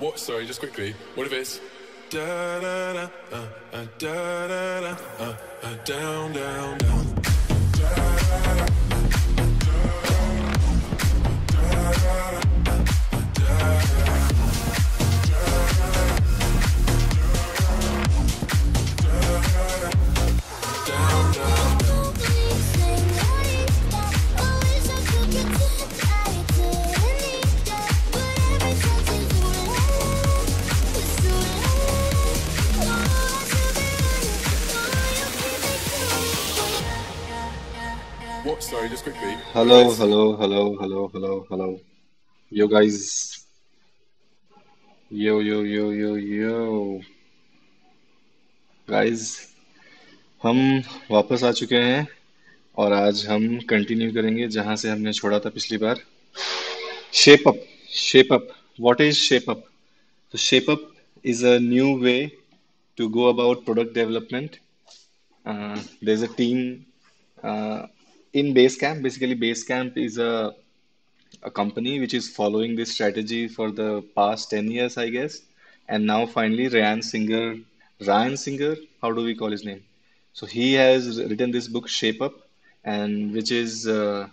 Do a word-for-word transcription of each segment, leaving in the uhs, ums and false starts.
What? Sorry, just quickly. What if it's da da da uh, uh, da da da uh, uh, down down down da da da da da da. What? Sorry, just quickly. Hello, yes. hello, hello, hello, hello, hello. Yo, guys. Yo, yo, yo, yo, yo. Guys, हम वापस आ चुके हैं और आज हम continue करेंगे जहाँ से हमने छोड़ा था पिछली बार. Shape up. Shape up. What is shape up? So shape up is a new way to go about product development. Uh, there's a team. Uh, In Basecamp, basically Basecamp is a, a company which is following this strategy for the past ten years, I guess. And now finally Ryan Singer, Ryan Singer, how do we call his name? So he has written this book, Shape Up, and which is uh,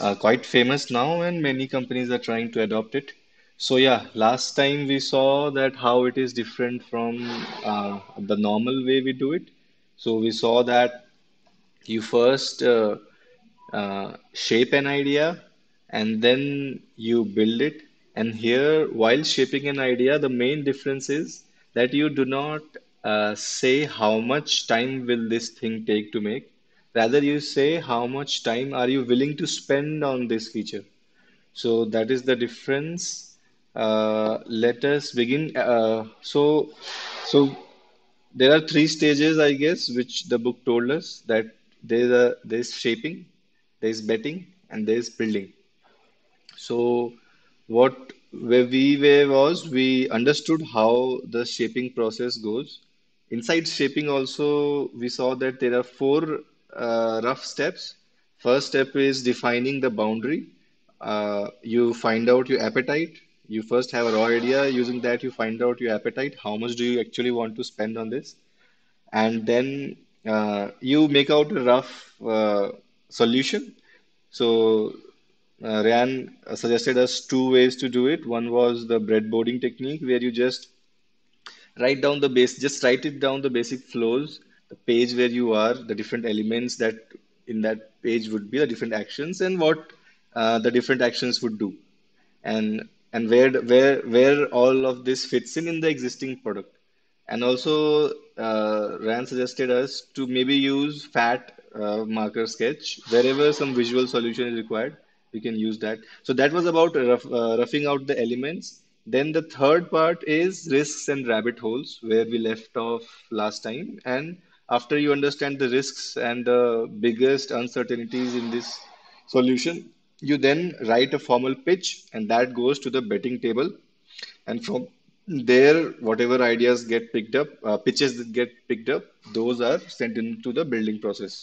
uh, quite famous now and many companies are trying to adopt it. So yeah, last time we saw that how it is different from uh, the normal way we do it. So we saw that you first uh, uh, shape an idea and then you build it. And here, while shaping an idea, the main difference is that you do not uh, say how much time will this thing take to make. Rather, you say how much time are you willing to spend on this feature. So that is the difference. Uh, let us begin. Uh, so, so there are three stages, I guess, which the book told us that there's a there's shaping, there's betting, and there's building. So what where we were was we understood how the shaping process goes. Inside shaping also, we saw that there are four uh, rough steps. First step is defining the boundary. Uh, you find out your appetite. You first have a raw idea. Using that, you find out your appetite. How much do you actually want to spend on this? And then Uh, you make out a rough uh, solution. So uh, Ryan suggested us two ways to do it. One was the breadboarding technique, where you just write down the base, just write it down the basic flows, the page where you are, the different elements that in that page would be the different actions and what uh, the different actions would do, and and where where where all of this fits in in the existing product. And also, uh, Ryan suggested us to maybe use fat uh, marker sketch wherever some visual solution is required. We can use that. So that was about rough, uh, roughing out the elements. Then the third part is risks and rabbit holes, where we left off last time. And after you understand the risks and the biggest uncertainties in this solution, you then write a formal pitch, and that goes to the betting table. And from there, whatever ideas get picked up, uh, pitches that get picked up, those are sent into the building process.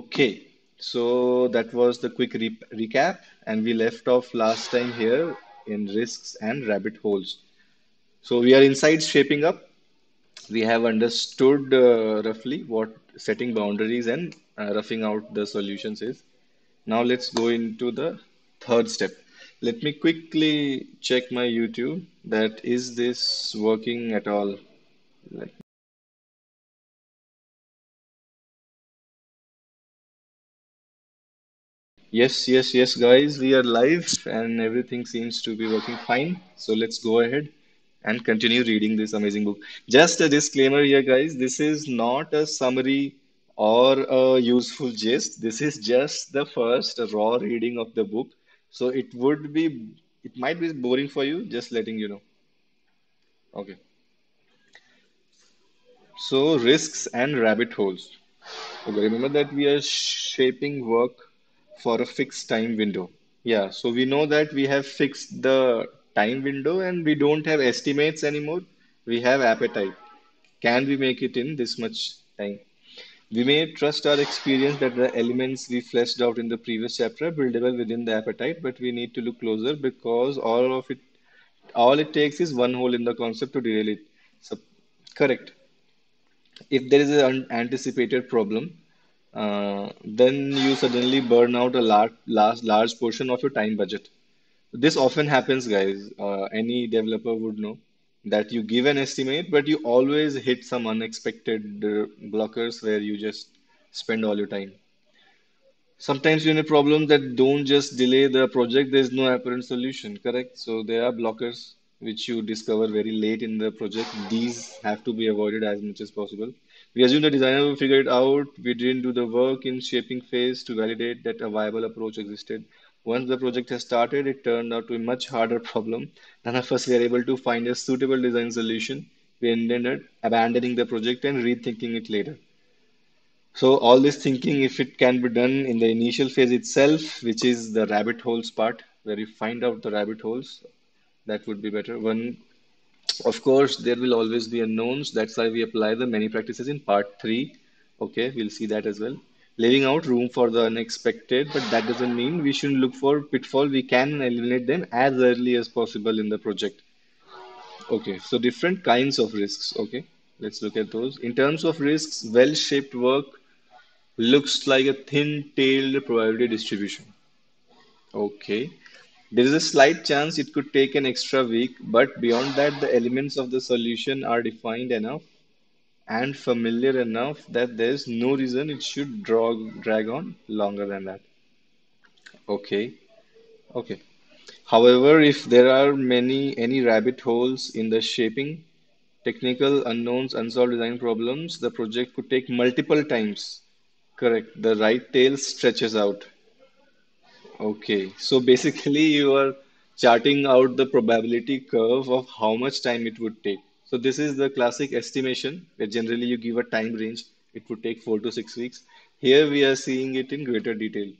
Okay, so that was the quick re recap, and we left off last time here in risks and rabbit holes. So we are inside shaping up. We have understood uh, roughly what setting boundaries and uh, roughing out the solutions is. Now let's go into the third step. Let me quickly check my YouTube that is this working at all. Let yes, yes, yes, guys, we are live and everything seems to be working fine. So let's go ahead and continue reading this amazing book. Just a disclaimer here, guys, this is not a summary or a useful gist. This is just the first raw reading of the book. So it would be, it might be boring for you, just letting you know. Okay. So risks and rabbit holes. Okay, remember that we are shaping work for a fixed time window. Yeah, so we know that we have fixed the time window, and we don't have estimates anymore. We have appetite. Can we make it in this much time? We may trust our experience that the elements we fleshed out in the previous chapter are buildable within the appetite, but we need to look closer because all of it, all it takes is one hole in the concept to derail it. So, correct. If there is an anticipated problem, uh, then you suddenly burn out a large, large, large portion of your time budget. This often happens, guys. Uh, any developer would know that you give an estimate, but you always hit some unexpected uh, blockers where you just spend all your time. Sometimes you have problems that don't just delay the project, there's no apparent solution, correct? So there are blockers which you discover very late in the project. These have to be avoided as much as possible. We assume the designer will figure it out. We didn't do the work in shaping phase to validate that a viable approach existed. Once the project has started, it turned out to be a much harder problem. None of us were able to find a suitable design solution. We ended up abandoning the project and rethinking it later. So all this thinking, if it can be done in the initial phase itself, which is the rabbit holes part, where you find out the rabbit holes, that would be better. One, of course, there will always be unknowns. That's why we apply the many practices in part three. Okay, we'll see that as well. Leaving out room for the unexpected, but that doesn't mean we shouldn't look for pitfalls. We can eliminate them as early as possible in the project. Okay, so different kinds of risks. Okay, let's look at those. In terms of risks, well-shaped work looks like a thin-tailed probability distribution. Okay, there is a slight chance it could take an extra week, but beyond that, the elements of the solution are defined enough and familiar enough that there's no reason it should draw, drag on longer than that. Okay. Okay. However, if there are many, any rabbit holes in the shaping, technical unknowns, unsolved design problems, the project could take multiple times. Correct. The right tail stretches out. Okay. So basically you are charting out the probability curve of how much time it would take. So this is the classic estimation where generally you give a time range. It would take four to six weeks. Here we are seeing it in greater detail.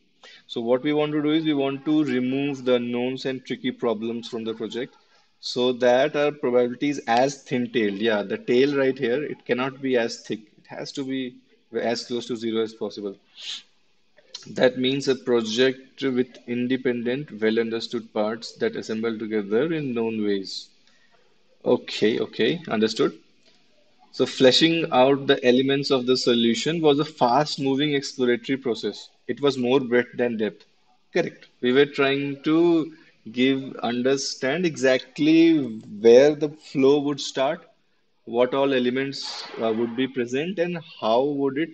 So what we want to do is we want to remove the unknowns and tricky problems from the project so that our probability is as thin-tailed. Yeah, the tail right here, it cannot be as thick. It has to be as close to zero as possible. That means a project with independent, well-understood parts that assemble together in known ways. Okay, okay, understood. So fleshing out the elements of the solution was a fast-moving exploratory process. It was more breadth than depth. Correct. We were trying to give, understand exactly where the flow would start, what all elements uh, would be present, and how would it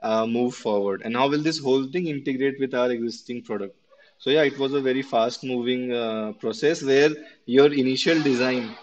uh, move forward, and how will this whole thing integrate with our existing product. So yeah, it was a very fast-moving uh, process where your initial design,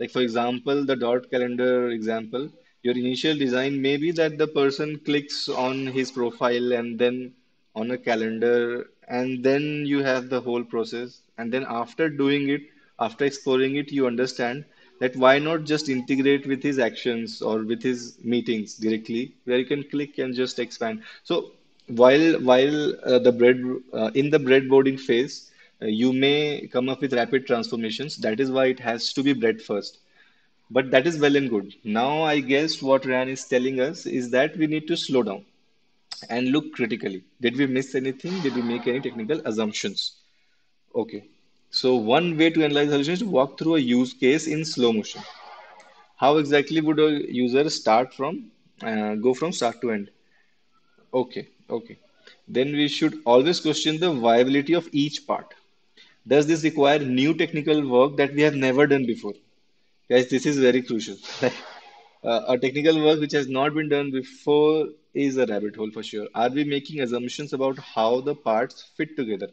like for example, the dot calendar example, your initial design may be that the person clicks on his profile and then on a calendar, and then you have the whole process. And then after doing it, after exploring it, you understand that why not just integrate with his actions or with his meetings directly, where you can click and just expand. So while while uh, the bread uh, in the breadboarding phase, you may come up with rapid transformations. That is why it has to be bred first. But that is well and good. Now, I guess what Ryan is telling us is that we need to slow down and look critically. Did we miss anything? Did we make any technical assumptions? Okay. So one way to analyze solutions is to walk through a use case in slow motion. How exactly would a user start from, uh, go from start to end? Okay. Okay. Then we should always question the viability of each part. Does this require new technical work that we have never done before? Guys, this is very crucial. uh, a technical work which has not been done before is a rabbit hole for sure. Are we making assumptions about how the parts fit together?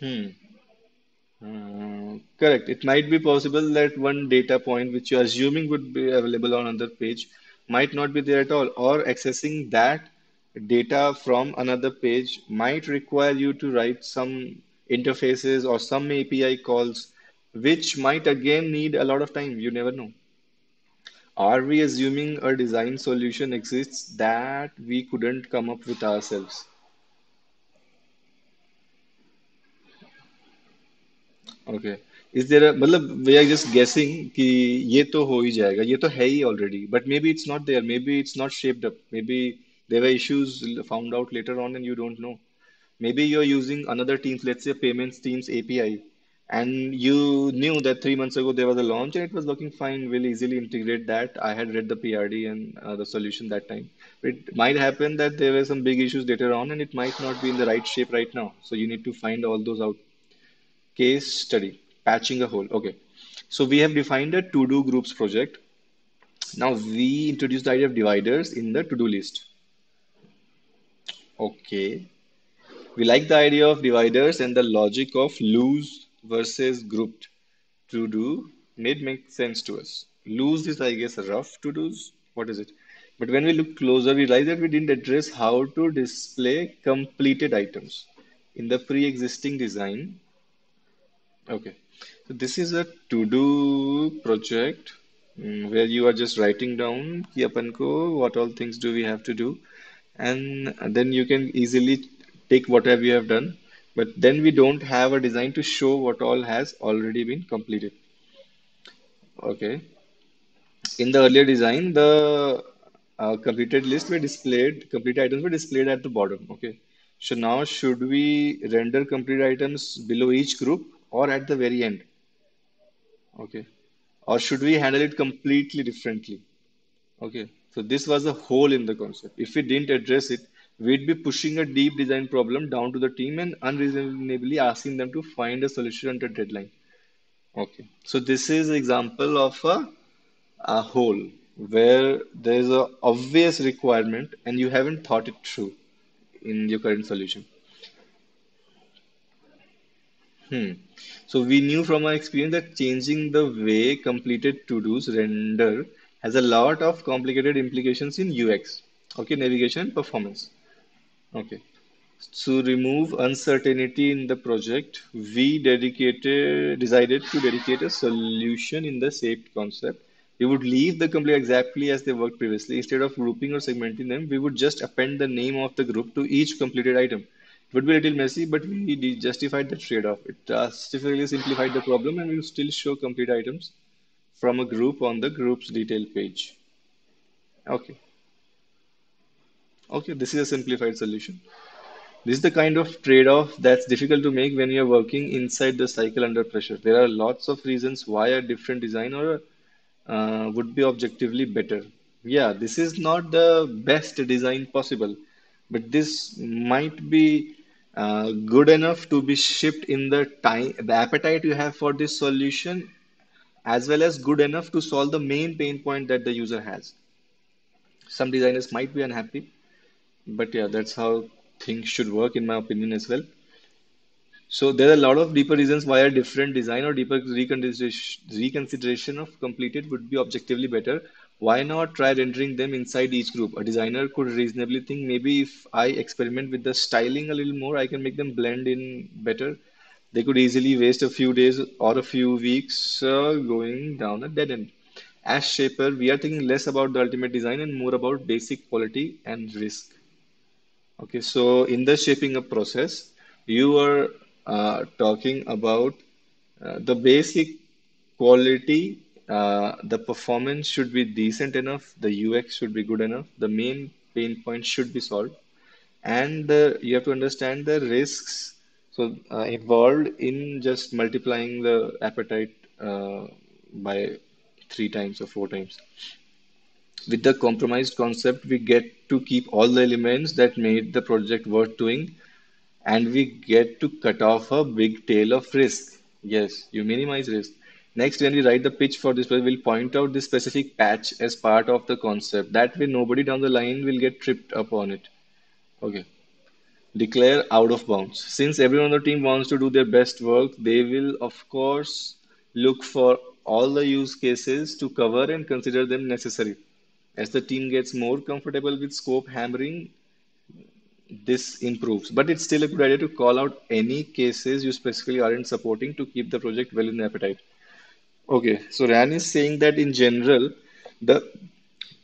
Hmm. Uh, correct. It might be possible that one data point which you're assuming would be available on another page might not be there at all, or accessing that data from another page might require you to write some interfaces or some A P I calls, which might again need a lot of time. You never know. Are we assuming a design solution exists that we couldn't come up with ourselves? Okay. is there a मतलब we are just guessing कि ये तो हो ही जाएगा, ये तो है ही already, but maybe it's not there, maybe it's not shaped up, maybe there were issues found out later on and you don't know. Maybe you're using another team's, let's say payments team's A P I, and you knew that three months ago there was a launch and it was working fine, we'll easily integrate that. I had read the P R D and uh, the solution that time. It might happen that there were some big issues later on and it might not be in the right shape right now. So you need to find all those out. Case study, patching a hole. Okay. So we have defined a to-do groups project. Now we introduced the idea of dividers in the to-do list. Okay. We like the idea of dividers and the logic of loose versus grouped to do need make sense to us. Loose is, I guess, rough to do's. What is it? But when we look closer, we realize that we didn't address how to display completed items in the pre-existing design. Okay, so this is a to-do project where you are just writing down ki apan ko, what all things do we have to do, and then you can easily take whatever you have done. But then we don't have a design to show what all has already been completed. Okay. In the earlier design, the uh, completed list were displayed, complete items were displayed at the bottom. Okay. So now should we render complete items below each group or at the very end? Okay. Or should we handle it completely differently? Okay. So this was a hole in the concept. If we didn't address it, we'd be pushing a deep design problem down to the team and unreasonably asking them to find a solution under deadline. Okay, so this is an example of a, a hole where there's an obvious requirement and you haven't thought it through in your current solution. Hmm. So we knew from our experience that changing the way completed to-dos render has a lot of complicated implications in U X. Okay, navigation, performance. Okay, to remove uncertainty in the project, we dedicated, decided to dedicate a solution in the shaped concept. We would leave the complete exactly as they worked previously. Instead of grouping or segmenting them, we would just append the name of the group to each completed item. It would be a little messy, but we justified the trade-off. It drastically simplified the problem and we would still show complete items from a group on the group's detail page. Okay. Okay, this is a simplified solution. This is the kind of trade-off that's difficult to make when you're working inside the cycle under pressure. There are lots of reasons why a different design or uh, would be objectively better. Yeah, this is not the best design possible, but this might be uh, good enough to be shipped in the time, the appetite you have for this solution, as well as good enough to solve the main pain point that the user has. Some designers might be unhappy. But yeah, that's how things should work in my opinion as well. So there are a lot of deeper reasons why a different design or deeper reconsideration of completed would be objectively better. Why not try rendering them inside each group? A designer could reasonably think maybe if I experiment with the styling a little more, I can make them blend in better. They could easily waste a few days or a few weeks uh, going down a dead end. As Shaper, we are thinking less about the ultimate design and more about basic quality and risk. Okay, so in the shaping up process, you were uh, talking about uh, the basic quality, uh, the performance should be decent enough, the U X should be good enough, the main pain point should be solved, and uh, you have to understand the risks so uh, involved in just multiplying the appetite uh, by three times or four times. With the compromised concept, we get to keep all the elements that made the project worth doing, and we get to cut off a big tail of risk. Yes, you minimize risk. Next, when we write the pitch for this project, we'll point out this specific patch as part of the concept. That way, nobody down the line will get tripped up on it. Okay. Declare out of bounds. Since everyone on the team wants to do their best work, they will, of course, look for all the use cases to cover and consider them necessary. As the team gets more comfortable with scope hammering, this improves. But it's still a good idea to call out any cases you specifically aren't supporting to keep the project well in the appetite. Okay, so Ryan is saying that in general, the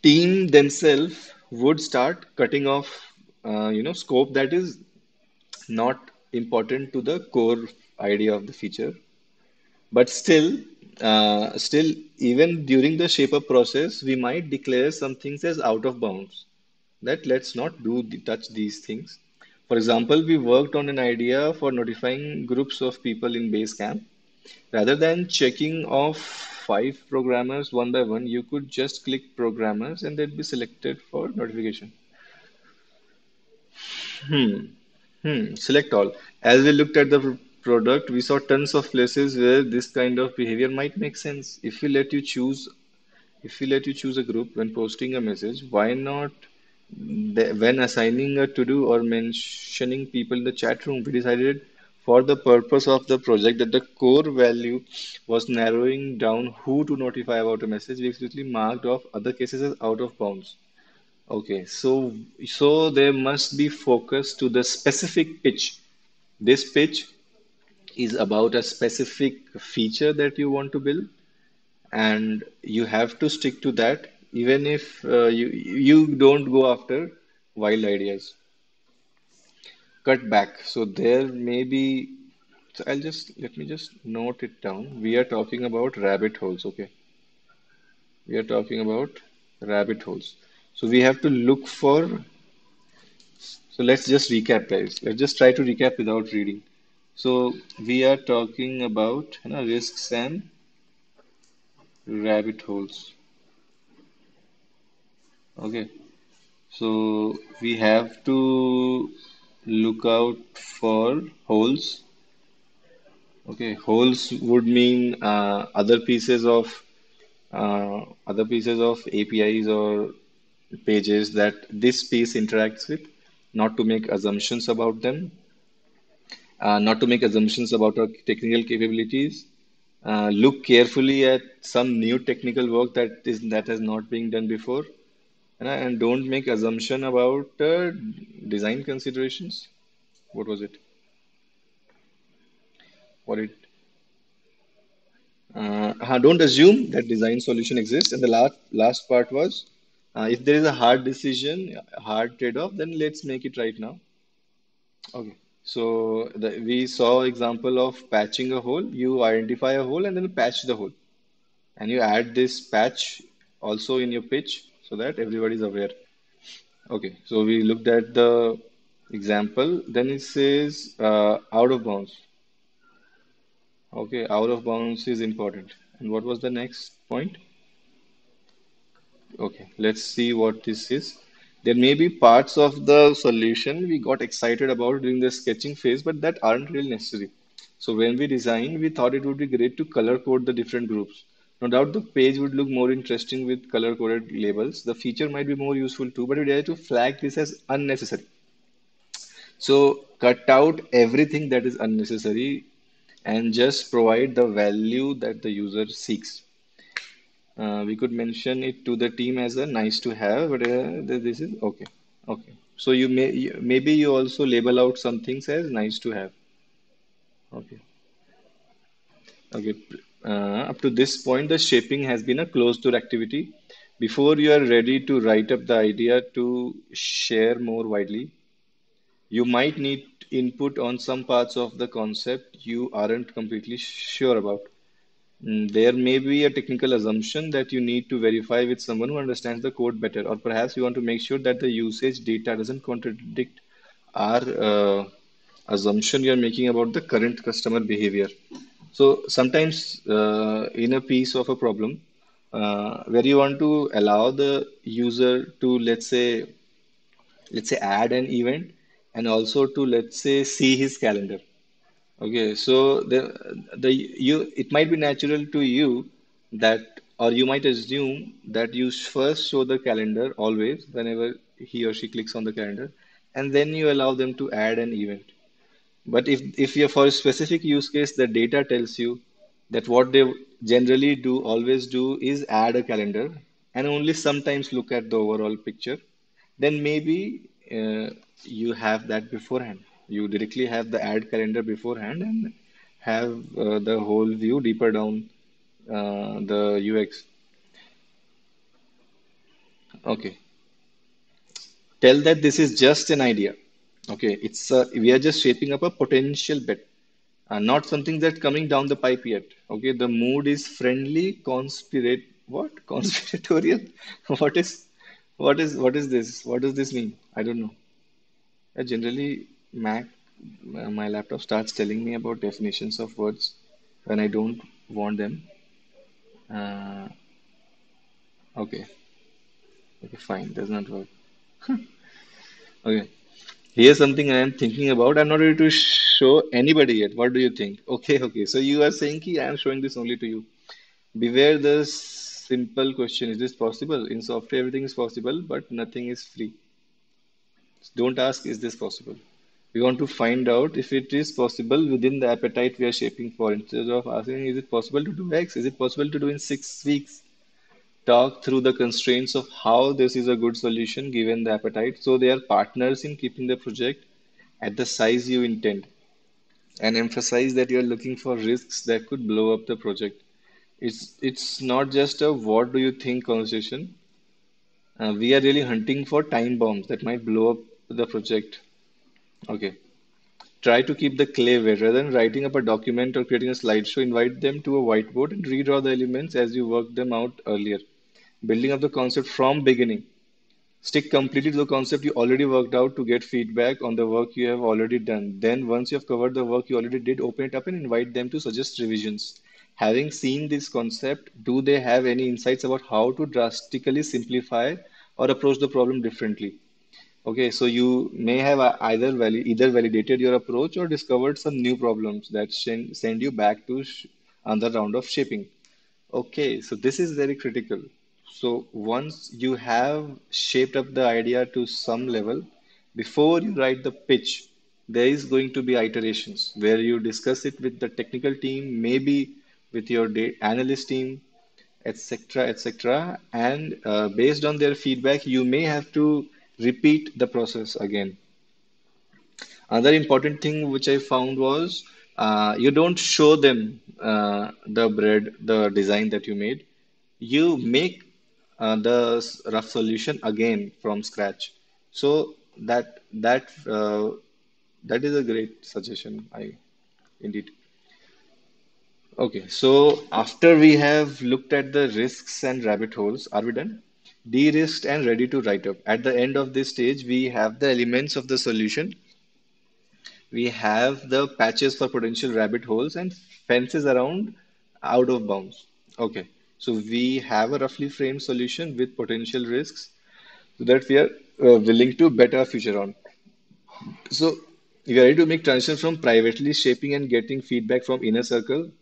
team themselves would start cutting off, uh, you know, scope that is not important to the core idea of the feature. But still, uh, still, even during the shape up process, we might declare some things as out of bounds. That let's not do the, touch these things. For example, we worked on an idea for notifying groups of people in Basecamp. Rather than checking off five programmers one by one, you could just click programmers and they'd be selected for notification. Hmm. Hmm. Select all. As we looked at the product, we saw tons of places where this kind of behavior might make sense. If we let you choose, if we let you choose a group when posting a message, why not when assigning a to-do or mentioning people in the chat room? We decided for the purpose of the project that the core value was narrowing down who to notify about a message. We explicitly marked off other cases as out of bounds. Okay, so so there must be focus to the specific pitch. This pitch is about a specific feature that you want to build, and you have to stick to that, even if uh, you you don't go after wild ideas. Cut back. So there may be. So I'll just let me just note it down. We are talking about rabbit holes. Okay, we are talking about rabbit holes. So we have to look for, so let's just recap guys. Let's just try to recap without reading. So we are talking about you know, risks and rabbit holes. Okay. So we have to look out for holes. Okay. Holes would mean uh, other pieces of, uh, other pieces of A P Is or pages that this piece interacts with, not to make assumptions about them, uh, not to make assumptions about our technical capabilities, uh, look carefully at some new technical work that is that has not been done before, and, and don't make assumption about uh, design considerations. What was it? What it? Uh, don't assume that design solution exists. And the last last part was, Uh, if there is a hard decision, a hard trade-off, then let's make it right now. Okay. So the, we saw example of patching a hole. You identify a hole and then patch the hole. And you add this patch also in your pitch so that everybody is aware. Okay. So we looked at the example. Then it says uh, out of bounds. Okay. Out of bounds is important. And what was the next point? Okay, let's see what this is. There may be parts of the solution we got excited about during the sketching phase, but that aren't really necessary. So when we designed, we thought it would be great to color code the different groups. No doubt the page would look more interesting with color coded labels. The feature might be more useful too, but we decided to flag this as unnecessary. So cut out everything that is unnecessary and just provide the value that the user seeks. Uh, we could mention it to the team as a nice to have, but uh, this is okay. Okay. So you may, you, maybe you also label out some things as nice to have. Okay. Okay. Uh, up to this point, the shaping has been a closed door activity. Before you are ready to write up the idea to share more widely, you might need input on some parts of the concept you aren't completely sure about. There may be a technical assumption that you need to verify with someone who understands the code better, or perhaps you want to make sure that the usage data doesn't contradict our uh, assumption you're making about the current customer behavior. So sometimes uh, in a piece of a problem uh, where you want to allow the user to, let's say, let's say add an event and also to, let's say, see his calendar. Okay, so the the you it might be natural to you that, or you might assume that you first show the calendar always whenever he or she clicks on the calendar, and then you allow them to add an event. But if if you're for a specific use case, the data tells you that what they generally do always do is add a calendar and only sometimes look at the overall picture, then maybe uh, you have that beforehand. You directly have the add calendar beforehand and have uh, the whole view deeper down uh, the U X. Okay. Tell that this is just an idea. Okay. It's a, we are just shaping up a potential bet. Uh, not something that's coming down the pipe yet. Okay, the mood is friendly, conspirate. What conspiratorial? what is, what is, what is this? What does this mean? I don't know. Uh, generally, Mac, uh, my laptop starts telling me about definitions of words when I don't want them. Uh, okay, okay, fine. Does not work. Okay. Here's something I am thinking about. I'm not ready to show anybody yet. What do you think? Okay, okay. So you are saying ki I am showing this only to you. Beware the simple question. Is this possible? In software, everything is possible, but nothing is free. Don't ask, is this possible? We want to find out if it is possible within the appetite we are shaping for. Instead of asking, is it possible to do X? Is it possible to do in six weeks? Talk through the constraints of how this is a good solution given the appetite. So they are partners in keeping the project at the size you intend, and emphasize that you are looking for risks that could blow up the project. It's, it's not just a what do you think conversation. Uh, we are really hunting for time bombs that might blow up the project. Okay. Try to keep the clay away. Rather than writing up a document or creating a slideshow, invite them to a whiteboard and redraw the elements as you worked them out earlier. Building up the concept from beginning. Stick completely to the concept you already worked out to get feedback on the work you have already done. Then once you have covered the work you already did, open it up and invite them to suggest revisions. Having seen this concept, do they have any insights about how to drastically simplify or approach the problem differently? Okay, so you may have either valid, either validated your approach or discovered some new problems that send you back to another round of shaping. Okay, so this is very critical. So once you have shaped up the idea to some level, before you write the pitch, there is going to be iterations where you discuss it with the technical team, maybe with your data analyst team, et cetera, et cetera. And uh, based on their feedback, you may have to repeat the process again. Another important thing which I found was uh, you don't show them uh, the bread, the design that you made. You make uh, the rough solution again from scratch. So that that uh, that is a great suggestion. I indeed. Okay, so after we have looked at the risks and rabbit holes, are we done? De-risked and ready to write up. At the end of this stage, we have the elements of the solution. We have the patches for potential rabbit holes and fences around out of bounds. Okay, so we have a roughly framed solution with potential risks so that we are uh, willing to bet our future on. So we are ready to make transition from privately shaping and getting feedback from inner circle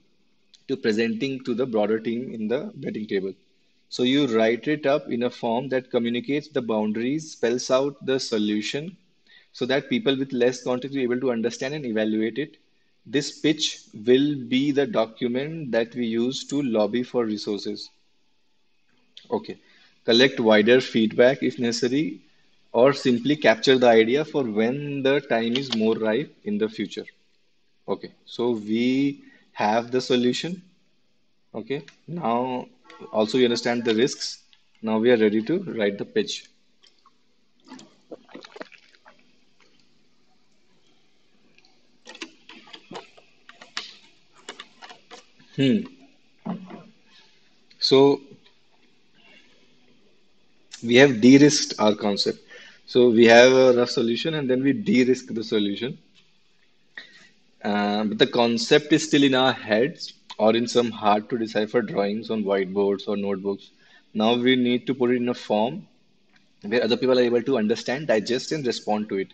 to presenting to the broader team in the betting table. So you write it up in a form that communicates the boundaries, spells out the solution so that people with less context are able to understand and evaluate it. This pitch will be the document that we use to lobby for resources. Okay, collect wider feedback if necessary, or simply capture the idea for when the time is more ripe in the future. Okay, so we have the solution. Okay, now also you understand the risks. Now we are ready to write the pitch. Hmm. So we have de-risked our concept. So we have a rough solution and then we de-risk the solution. Uh, but the concept is still in our heads, or in some hard to decipher drawings on whiteboards or notebooks. Now we need to put it in a form where other people are able to understand, digest, and respond to it.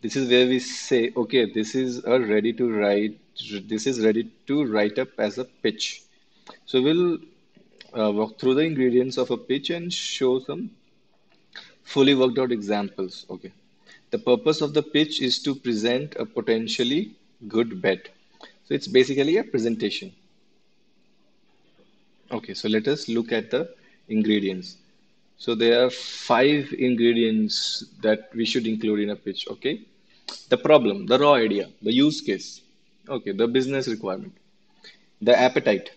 This is where we say, okay, this is a ready to write, this is ready to write up as a pitch. So we'll uh, walk through the ingredients of a pitch and show some fully worked out examples. Okay. The purpose of the pitch is to present a potentially good bet. So it's basically a presentation. Okay, so let us look at the ingredients. So there are five ingredients that we should include in a pitch, okay? The problem, the raw idea, the use case, okay, the business requirement, the appetite.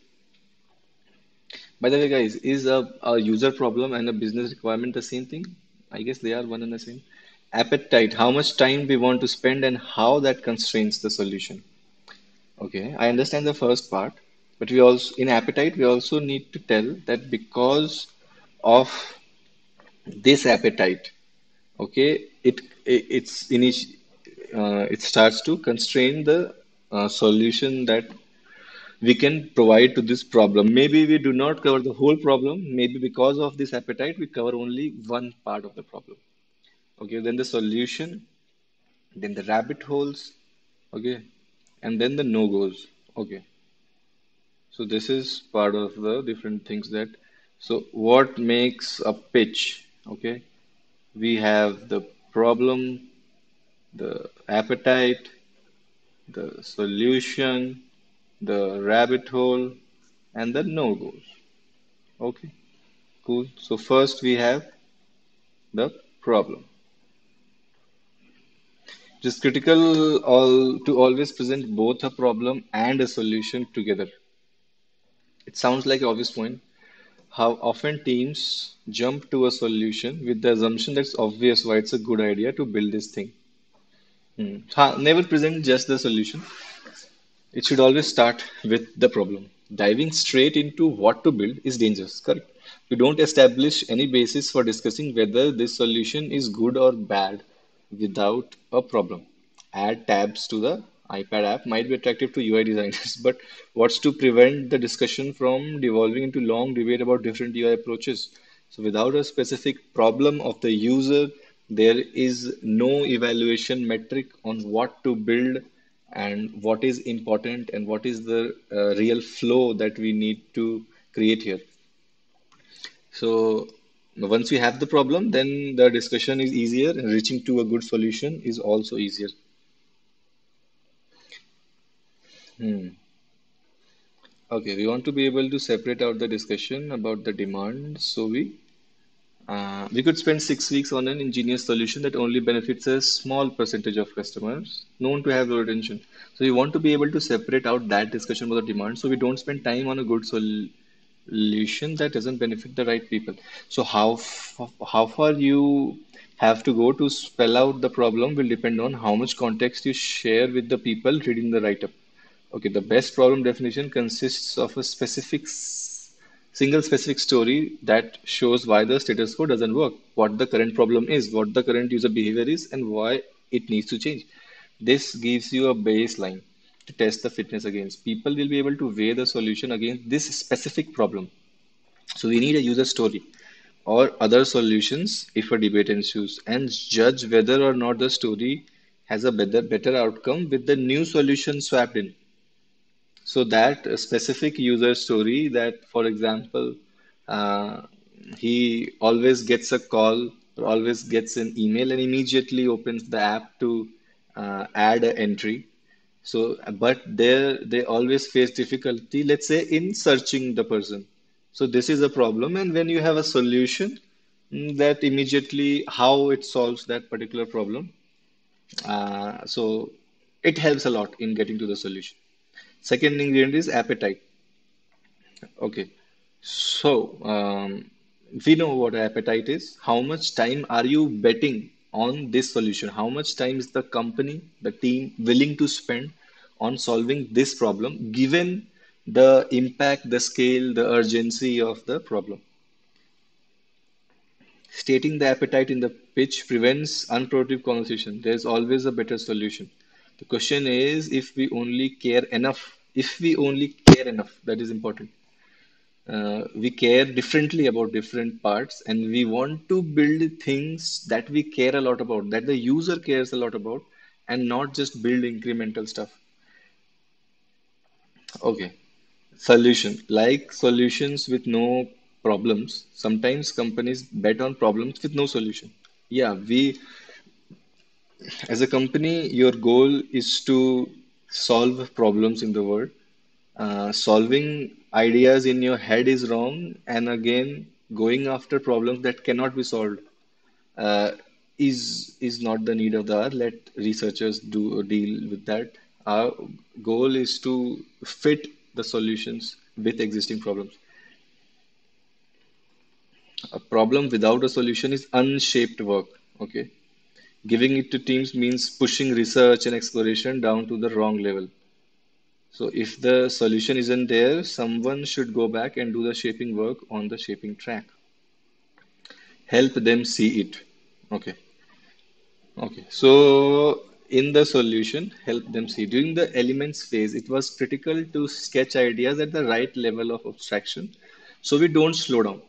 By the way, guys, is a, a user problem and a business requirement the same thing? I guess they are one and the same. Appetite, how much time we want to spend and how that constrains the solution. Okay, I understand the first part, but we also in appetite we also need to tell that because of this appetite, okay, it, it it's init- uh, it starts to constrain the uh, solution that we can provide to this problem. Maybe we do not cover the whole problem. Maybe because of this appetite, we cover only one part of the problem. Okay, then the solution, then the rabbit holes, okay, and then the no-goes. Okay, so this is part of the different things that. So what makes a pitch? Okay, we have the problem, the appetite, the solution, the rabbit hole, and the no-goes. Okay, cool. So first we have the problem. It is critical all, to always present both a problem and a solution together. It sounds like an obvious point. How often teams jump to a solution with the assumption that's obvious why it's a good idea to build this thing. Hmm. Ha, never present just the solution. It should always start with the problem. Diving straight into what to build is dangerous, correct? You don't establish any basis for discussing whether this solution is good or bad without a problem. Add tabs to the iPad app might be attractive to U I designers, but what's to prevent the discussion from devolving into long debate about different U I approaches? So without a specific problem of the user, there is no evaluation metric on what to build and what is important and what is the uh, real flow that we need to create here. So once we have the problem, then the discussion is easier and reaching to a good solution is also easier. Hmm. Okay, we want to be able to separate out the discussion about the demand. So we uh, we could spend six weeks on an ingenious solution that only benefits a small percentage of customers known to have low retention. So we want to be able to separate out that discussion about the demand, so we don't spend time on a good solution solution that doesn't benefit the right people. So how f how far you have to go to spell out the problem will depend on how much context you share with the people reading the write-up. Okay, the best problem definition consists of a specific s- single specific story that shows why the status quo doesn't work, what the current problem is, what the current user behavior is, and why it needs to change. This gives you a baseline to test the fitness against. People will be able to weigh the solution against this specific problem. So we need a user story or other solutions if a debate ensues and judge whether or not the story has a better, better outcome with the new solution swapped in. So that uh, specific user story that, for example, uh, he always gets a call or always gets an email and immediately opens the app to uh, add an entry. So, but there they always face difficulty, let's say, in searching the person. So this is a problem, and when you have a solution mm, that immediately how it solves that particular problem, uh, so it helps a lot in getting to the solution. Second ingredient is appetite. Okay, so um, we know what appetite is. How much time are you betting on this solution? How much time is the company, the team willing to spend on solving this problem given the impact, the scale, the urgency of the problem? Stating the appetite in the pitch prevents unproductive conversation. There's always a better solution. The question is if we only care enough, if we only care enough, that is important. Uh, we care differently about different parts, and we want to build things that we care a lot about, that the user cares a lot about, and not just build incremental stuff. Okay, solution. Like solutions with no problems, sometimes companies bet on problems with no solution. Yeah, we as a company, your goal is to solve problems in the world. Uh, solving ideas in your head is wrong, and again, going after problems that cannot be solved uh, is is not the need of the hour. Let researchers do deal with that. Our goal is to fit the solutions with existing problems. A problem without a solution is unshaped work. Okay, giving it to teams means pushing research and exploration down to the wrong level. So if the solution isn't there, someone should go back and do the shaping work on the shaping track. Help them see it. Okay. Okay. So in the solution, help them see. During the elements phase, it was critical to sketch ideas at the right level of abstraction, so we don't slow down.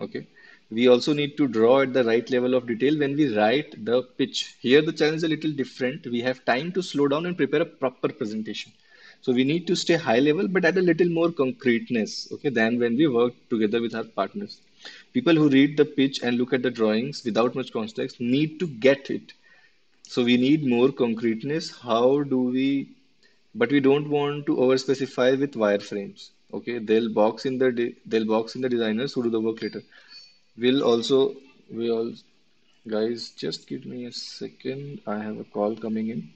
Okay. We also need to draw at the right level of detail when we write the pitch. Here the challenge is a little different. We have time to slow down and prepare a proper presentation. So we need to stay high level, but at a little more concreteness, okay, than when we work together with our partners. People who read the pitch and look at the drawings without much context need to get it. So we need more concreteness. How do we, but we don't want to over specify with wireframes. Okay, they'll box in the, de, they'll box in the designers who do the work later. We'll also, we all, guys, just give me a second. I have a call coming in.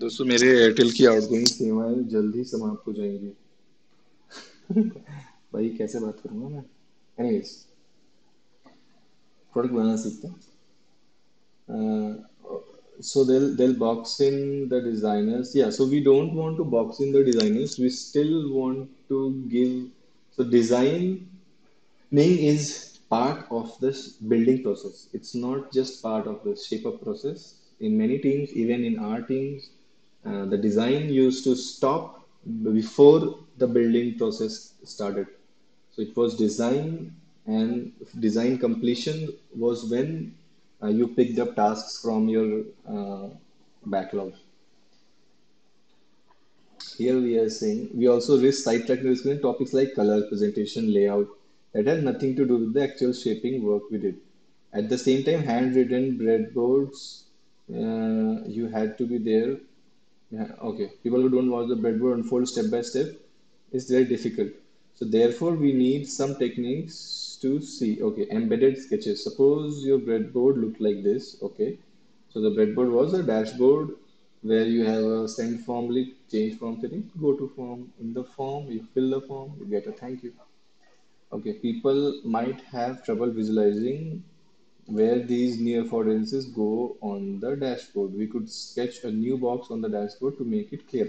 दोस्तों मेरे Airtel की outgoing सेवाएं जल्दी समाप्त हो जाएंगी। भाई कैसे बात करूँगा मैं? Anyways, प्रोडक्ट बनाना सीखते हैं। So they'll they'll box in the designers. Yeah, so we don't want to box in the designers. We still want to give. So designing is part of this building process. It's not just part of the shape up process. In many teams, even in our teams, uh, the design used to stop before the building process started. So it was design, and design completion was when uh, you picked up tasks from your uh, backlog. Here we are saying, we also risk sidetracking risk in topics like color, presentation, layout that have nothing to do with the actual shaping work we did. At the same time, handwritten breadboards, Uh, you had to be there. Yeah, okay, people who don't watch the breadboard unfold step by step is very difficult. So therefore, we need some techniques to see. Okay, embedded sketches. Suppose your breadboard looked like this. Okay, so the breadboard was a dashboard where you have a send form link, change form setting, go to form. In the form, you fill the form, you get a thank you. Okay, people might have trouble visualizing where these near affordances go on the dashboard. We could sketch a new box on the dashboard to make it clear.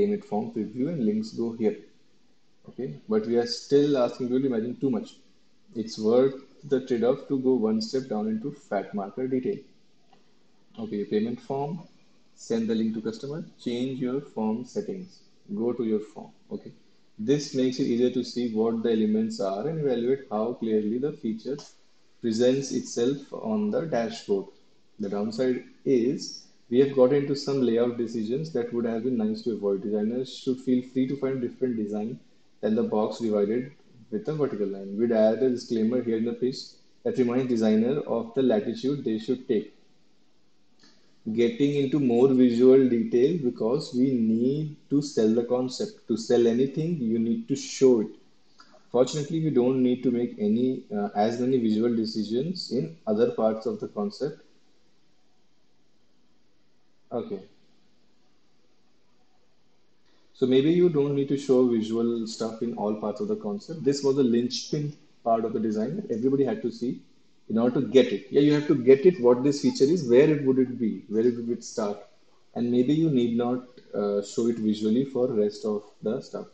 Name it form preview and links go here. Okay, but we are still asking you to imagine too much. It's worth the trade-off to go one step down into fat marker detail. Okay, payment form, send the link to customer, change your form settings, go to your form. Okay. This makes it easier to see what the elements are and evaluate how clearly the features presents itself on the dashboard. The downside is we have got into some layout decisions that would have been nice to avoid. Designers should feel free to find different design than the box divided with a vertical line. We'd add a disclaimer here in the pitch that reminds designer of the latitude they should take. Getting into more visual detail because we need to sell the concept. To sell anything, you need to show it. Fortunately, we don't need to make any uh, as many visual decisions in other parts of the concept. Okay. So maybe you don't need to show visual stuff in all parts of the concept. This was the linchpin part of the design that everybody had to see in order to get it. Yeah, you have to get it, what this feature is, where it would it be, where it would it start. And maybe you need not uh, show it visually for rest of the stuff.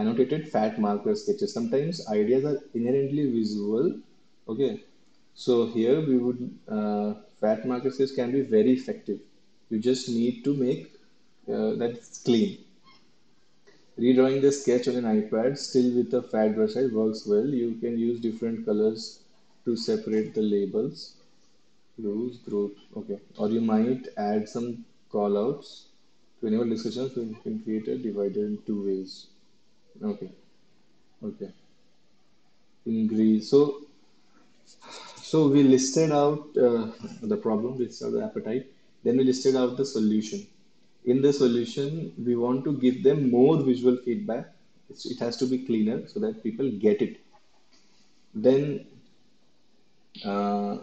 Annotated fat marker sketches. Sometimes ideas are inherently visual. Okay, so here we would uh, fat marker sketches can be very effective. You just need to make uh, that clean. Redrawing the sketch on an iPad still with a fat brush size works well. You can use different colors to separate the labels. Blues, group. Okay, or you might add some callouts to enable discussions. So you can create a divider in two ways. Okay, okay. Increase. So, so we listed out uh, the problem, which are the appetite. Then we listed out the solution. In the solution, we want to give them more visual feedback. It's, it has to be cleaner so that people get it. Then uh,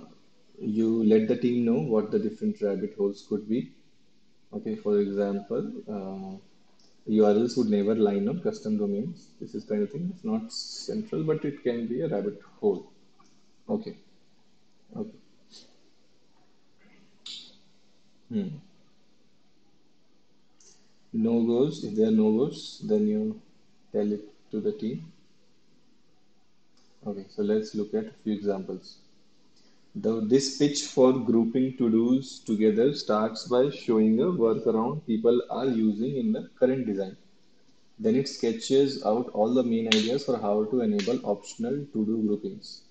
you let the team know what the different rabbit holes could be. Okay, for example, uh, U R Ls would never line up custom domains. This is kind of thing. It's not central, but it can be a rabbit hole. Okay. Okay. Hmm. No goals. If there are no goals, then you tell it to the team. Okay. So let's look at a few examples. The, this pitch for grouping to-dos together starts by showing a workaround people are using in the current design. Then it sketches out all the main ideas for how to enable optional to-do groupings.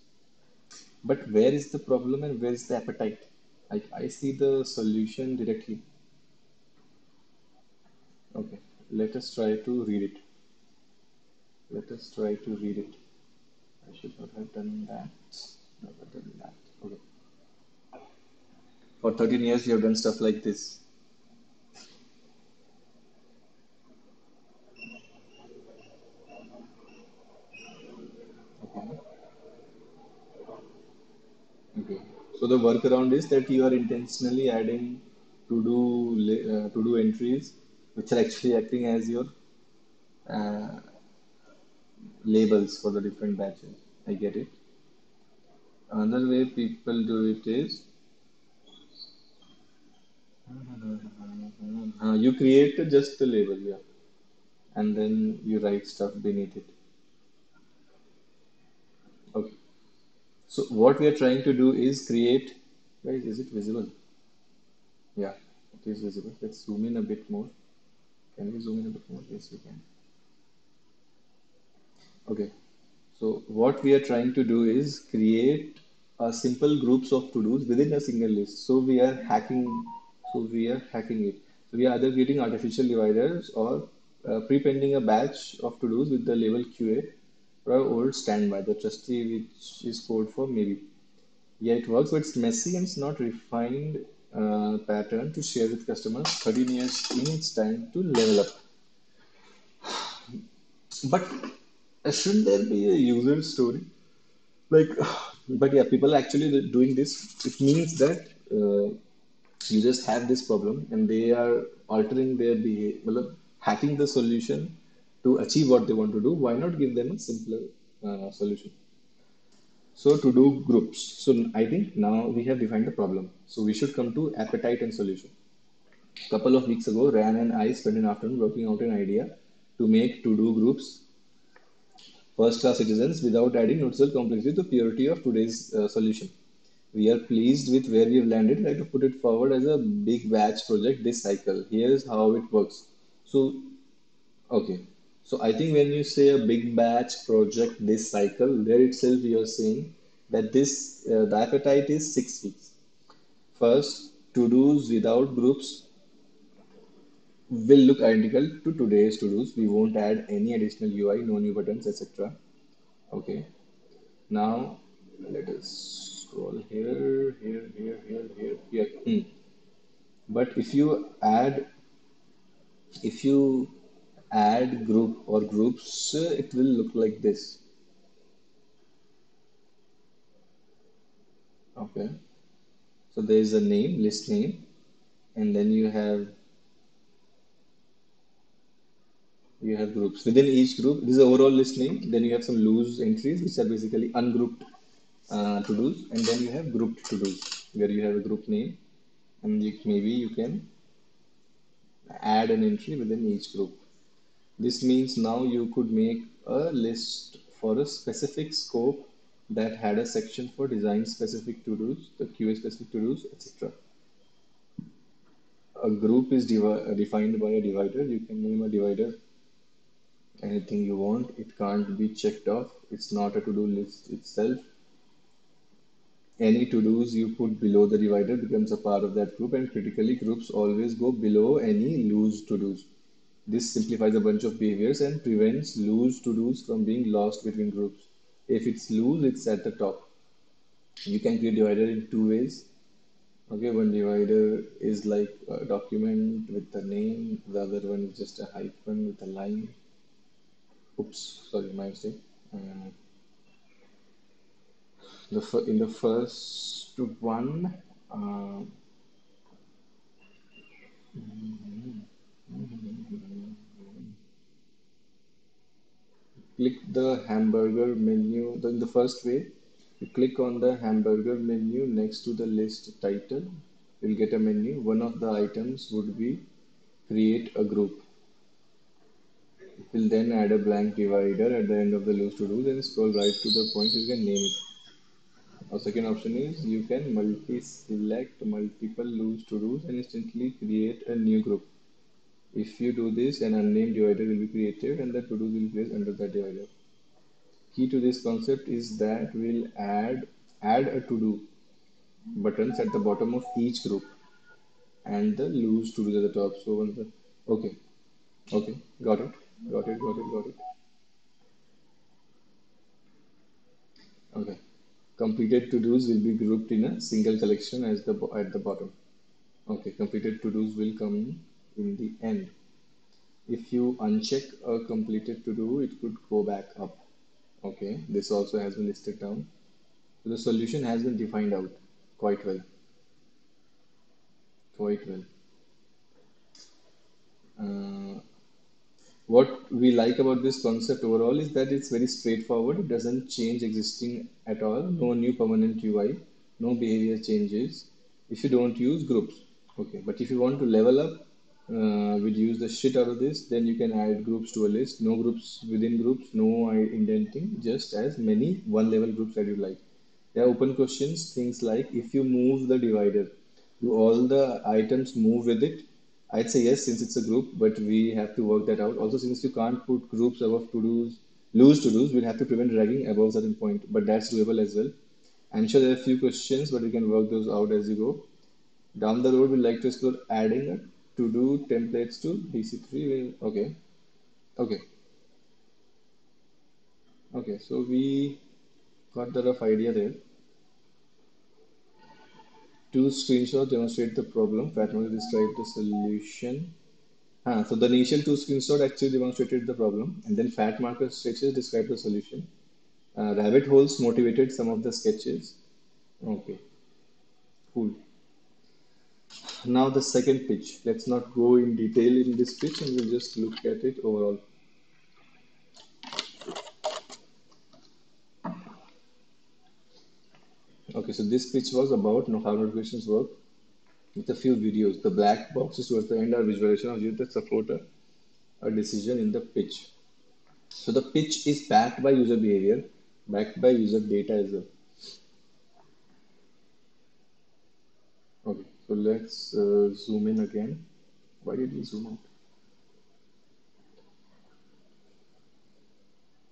But where is the problem and where is the appetite? I, I see the solution directly. Okay, let us try to read it. Let us try to read it. I should not have done that. Not have done that. Okay. For thirteen years, you have done stuff like this. Okay. Okay. So the workaround is that you are intentionally adding to-do uh, to-do entries, which are actually acting as your uh, labels for the different batches. I get it. Another way people do it is uh, you create just the label, yeah, and then you write stuff beneath it. Okay. So what we are trying to do is create. Guys, is it visible? Yeah, it is visible. Let's zoom in a bit more. Can we zoom in a bit more? Yes, we can. Okay. So what we are trying to do is create a simple groups of to-dos within a single list. So we are hacking. So we are hacking it. So we are either creating artificial dividers or uh, prepending a batch of to-dos with the label Q A or old standby, the trustee which is code for maybe. Yeah, it works, but it's messy and it's not refined uh, pattern to share with customers. thirteen years in, it's time to level up. But shouldn't there be a user story? Like, but yeah, people actually doing this, it means that uh, users have this problem and they are altering their behavior, hacking the solution to achieve what they want to do. Why not give them a simpler uh, solution? So to do groups. So I think now we have defined the problem. So we should come to appetite and solution. A couple of weeks ago, Ryan and I spent an afternoon working out an idea to make to-do groups first-class citizens without adding noticeable complexity to the purity of today's uh, solution. We are pleased with where we have landed. I'd like to put it forward as a big batch project this cycle. Here's how it works. So, okay. So I think when you say a big batch project this cycle, there itself you are saying that this uh, the appetite is six weeks. First, to-dos without groups will look identical to today's to-dos. We won't add any additional U I, no new buttons, et cetera. Okay. Now let us scroll here, here, here, here, here, here. Mm. But if you add, if you add group or groups, it will look like this. Okay. So there is a name, list name, and then you have You have groups. Within each group, this is the overall list name. Then you have some loose entries, which are basically ungrouped uh, to-dos. And then you have grouped to-dos, where you have a group name. And you, maybe you can add an entry within each group. This means now you could make a list for a specific scope that had a section for design-specific to-dos, the Q A-specific to-dos, et cetera. A group is defined by a divider. You can name a divider anything you want. It can't be checked off. It's not a to-do list itself. Any to-dos you put below the divider becomes a part of that group, and critically, groups always go below any loose to-dos. This simplifies a bunch of behaviors and prevents loose to-dos from being lost between groups. If it's loose, it's at the top. You can create divider in two ways. Okay, one divider is like a document with a name. The other one is just a hyphen with a line. Oops, sorry, my mistake. Uh, the in the first one, uh, mm-hmm, mm-hmm, mm-hmm, click the hamburger menu. In the first way, you click on the hamburger menu next to the list title. You'll get a menu. One of the items would be create a group. It will then add a blank divider at the end of the list to do. Then scroll right to the point. You can name it. Our second option is you can multi-select multiple list to do's and instantly create a new group. If you do this, an unnamed divider will be created and the to do will be placed under that divider. Key to this concept is that we'll add add a to do buttons at the bottom of each group and the loose to do at the top. So once the okay, okay, got it, got it, got it, got it. Okay, completed to do's will be grouped in a single collection as the at the bottom. Okay, completed to do's will come in the end. If you uncheck a completed to do, it could go back up. Okay, this also has been listed down. So the solution has been defined out quite well. Quite well. Uh, what we like about this concept overall is that it's very straightforward. It doesn't change existing at all. No new permanent U I. No behavior changes. If you don't use groups. Okay, but if you want to level up, uh, we'd use the shit out of this, then you can add groups to a list. No groups within groups, no indenting, just as many one level groups that you like. There are open questions, things like if you move the divider, do all the items move with it? I'd say yes, since it's a group, but we have to work that out. Also, since you can't put groups above to-dos, loose to-dos, we'll have to prevent dragging above a certain point, but that's doable as well. I'm sure there are a few questions, but we can work those out as you go. Down the road, we'd like to explore adding a to do templates to D C three. Okay. Okay. Okay. So we got the rough idea there. Two screenshots demonstrate the problem. Patmos described the solution. Ah, so the initial two screenshots actually demonstrated the problem, and then fat marker sketches described the solution. Uh, rabbit holes motivated some of the sketches. Okay. Cool. Now the second pitch. Let's not go in detail in this pitch, and we'll just look at it overall. Okay, so this pitch was about how notifications work with a few videos. The black boxes towards the end are visualization of users that support a, a decision in the pitch. So the pitch is backed by user behavior, backed by user data as well. Okay. So let's uh, zoom in again. Why did we zoom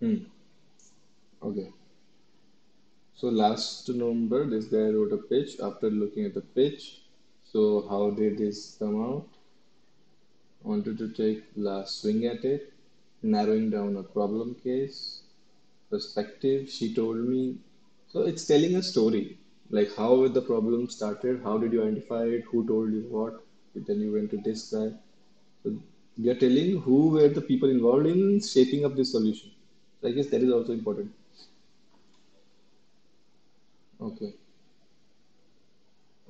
out? Hmm. Okay. So last November, this guy wrote a pitch. After looking at the pitch, so how did this come out? Wanted to take last swing at it, narrowing down a problem case, perspective. She told me. So it's telling a story. Like how the problem started, how did you identify it, who told you what, then you went to this guy. So you're telling who were the people involved in shaping up this solution. So I guess that is also important. Okay.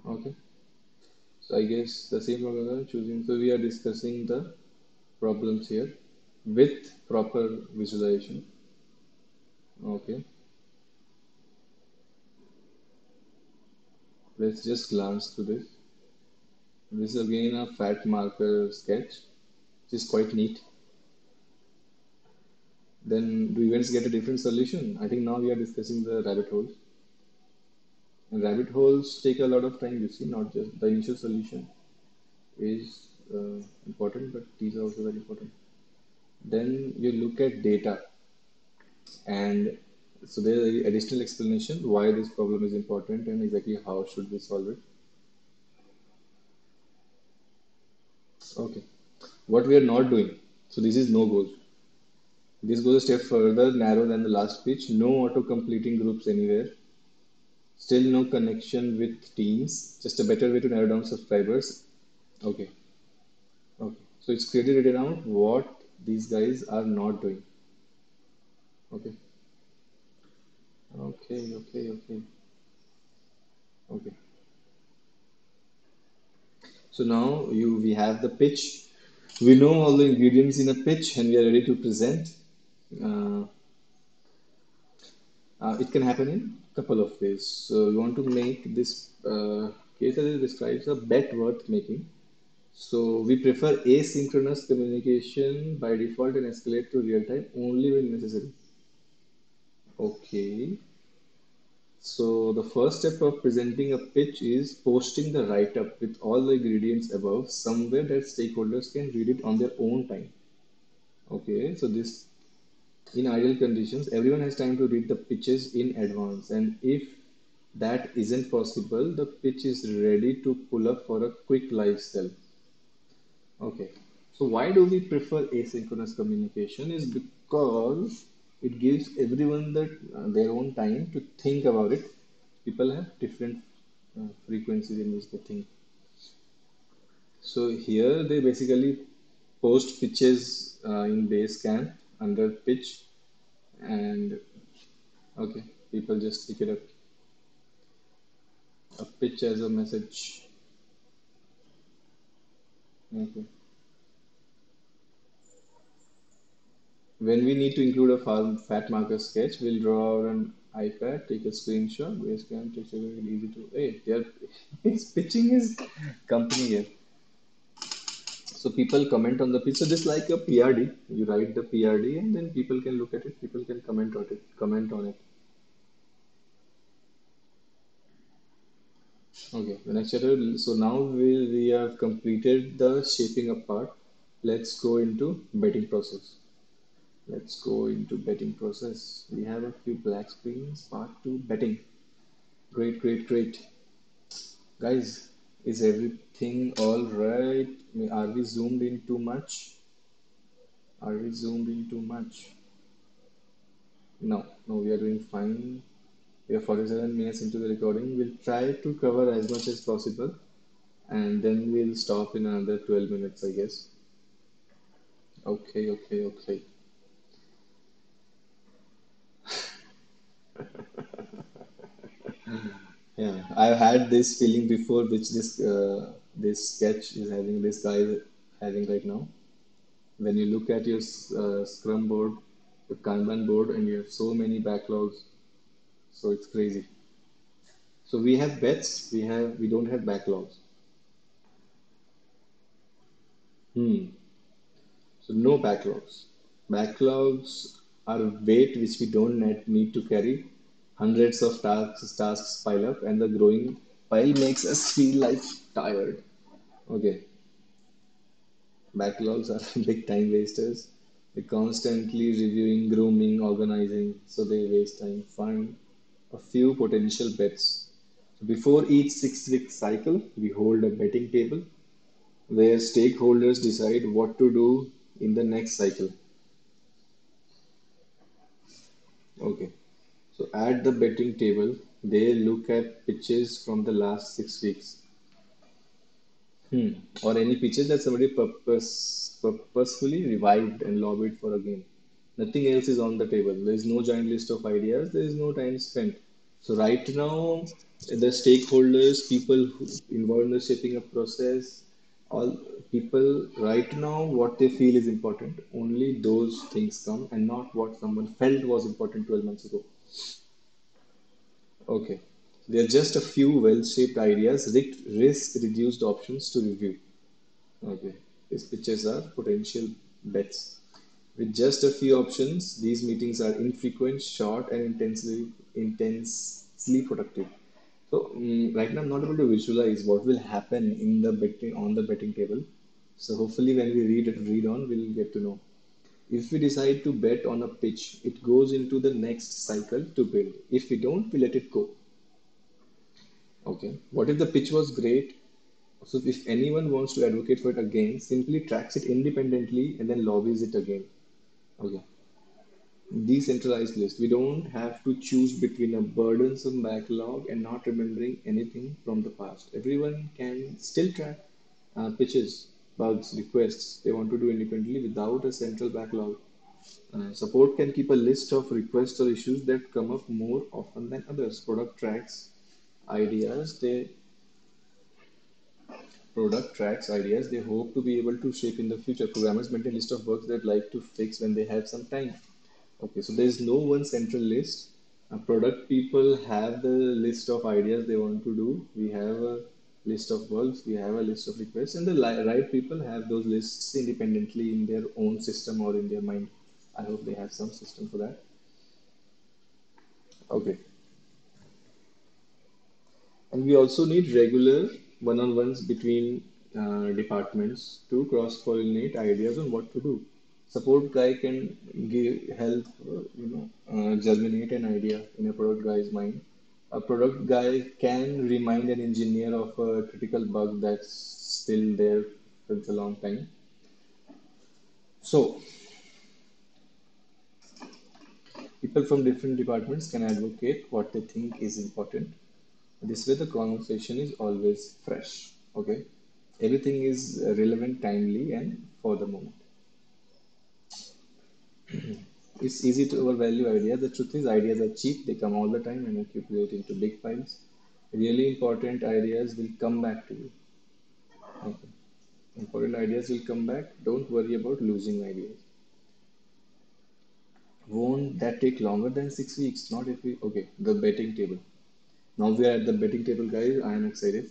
Okay. So I guess the same problem choosing. So we are discussing the problems here with proper visualization. Okay. Let's just glance through this. This is again a fat marker sketch, which is quite neat. Then do events get a different solution? I think now we are discussing the rabbit holes. And rabbit holes take a lot of time, you see, not just the initial solution is uh, important, but these are also very important. Then you look at data. And so there is additional explanation why this problem is important and exactly how should we solve it. Okay, what we are not doing. So this is no goals. This goes a step further, narrow than the last pitch. No auto-completing groups anywhere. Still no connection with teams. Just a better way to narrow down subscribers. Okay. Okay. So it's clearly written out what these guys are not doing. Okay. Okay, okay, okay, okay. So now you we have the pitch. We know all the ingredients in a pitch and we are ready to present. Uh, Uh, it can happen in a couple of ways. So you want to make this uh, case as it describes a bet worth making. So we prefer asynchronous communication by default and escalate to real time only when necessary. Okay. So the first step of presenting a pitch is posting the write-up with all the ingredients above somewhere that stakeholders can read it on their own time. Okay, so this, in ideal conditions, everyone has time to read the pitches in advance, and if that isn't possible, the pitch is ready to pull up for a quick live sell. Okay, so why do we prefer asynchronous communication? Is because it gives everyone the, uh, their own time to think about it. People have different uh, frequencies in which they think. So here they basically post pitches uh, in Basecamp under pitch, and okay, people just pick it up. A pitch as a message. Okay. When we need to include a fat marker sketch, we'll draw out an iPad, take a screenshot. Basecamp takes it easy to. Hey, they're it's pitching his company here. So people comment on the pitch. So just like a P R D, you write the P R D, and then people can look at it. People can comment on it. Comment on it. Okay, the next chapter. So now we, we have completed the shaping up part. Let's go into betting process. Let's go into betting process. We have a few black screens. Part two, betting. Great, great, great. Guys, is everything all right? Are we zoomed in too much? Are we zoomed in too much? No, no, we are doing fine. We are forty-seven minutes into the recording. We'll try to cover as much as possible, and then we'll stop in another twelve minutes, I guess. Okay, okay, okay. Yeah, I've had this feeling before, which this uh, this sketch is having, this guy is having right now. When you look at your uh, Scrum board, the Kanban board, and you have so many backlogs. So it's crazy. So we have bets, we have we don't have backlogs. Hmm. So no backlogs. Backlogs are weight which we don't need to carry. Hundreds of tasks tasks pile up, and the growing pile makes us feel like tired. Okay. Backlogs are big time wasters. They're constantly reviewing, grooming, organizing, so they waste time. Fine. A few potential bets. Before each six-week cycle, we hold a betting table where stakeholders decide what to do in the next cycle. Okay, so at the betting table, they look at pitches from the last six weeks. Hmm. Or any pitches that somebody purpose, purposefully revived and lobbied for a game. Nothing else is on the table. There is no giant list of ideas. There is no time spent. So right now, the stakeholders, people who involved in the shaping up process, all people right now, what they feel is important. Only those things come, and not what someone felt was important twelve months ago. Okay. There are just a few well-shaped ideas, risk-reduced options to review. Okay. These pitches are potential bets. With just a few options, these meetings are infrequent, short, and intensely intensely productive. So um, right now, I'm not able to visualize what will happen in the betting on the betting table. So hopefully, when we read it, read on, we'll get to know. If we decide to bet on a pitch, it goes into the next cycle to build. If we don't, we let it go. Okay. What if the pitch was great? So if anyone wants to advocate for it again, simply tracks it independently and then lobbies it again. Okay. Decentralized list. We don't have to choose between a burdensome backlog and not remembering anything from the past. Everyone can still track uh, pitches, bugs, requests they want to do independently without a central backlog. Uh, support can keep a list of requests or issues that come up more often than others. Product tracks ideas. They Product tracks ideas they hope to be able to shape in the future. Programmers maintain a list of works they'd like to fix when they have some time. Okay, so there's no one central list. Uh, product people have the list of ideas they want to do. We have a list of works. We have a list of requests. And the li right people have those lists independently in their own system or in their mind. I hope they have some system for that. Okay. And we also need regular one-on-ones between uh, departments to cross-pollinate ideas on what to do. Support guy can give help, you know, uh, germinate an idea in a product guy's mind. A product guy can remind an engineer of a critical bug that's still there since a long time. So, people from different departments can advocate what they think is important. This way, the conversation is always fresh, okay? Everything is relevant, timely, and for the moment. It's easy to overvalue ideas. The truth is, ideas are cheap. They come all the time and accumulate into big piles. Really important ideas will come back to you. Okay. Important ideas will come back. Don't worry about losing ideas. Won't that take longer than six weeks? Not if we... Okay, the betting table. Now we are at the betting table, guys. I am excited.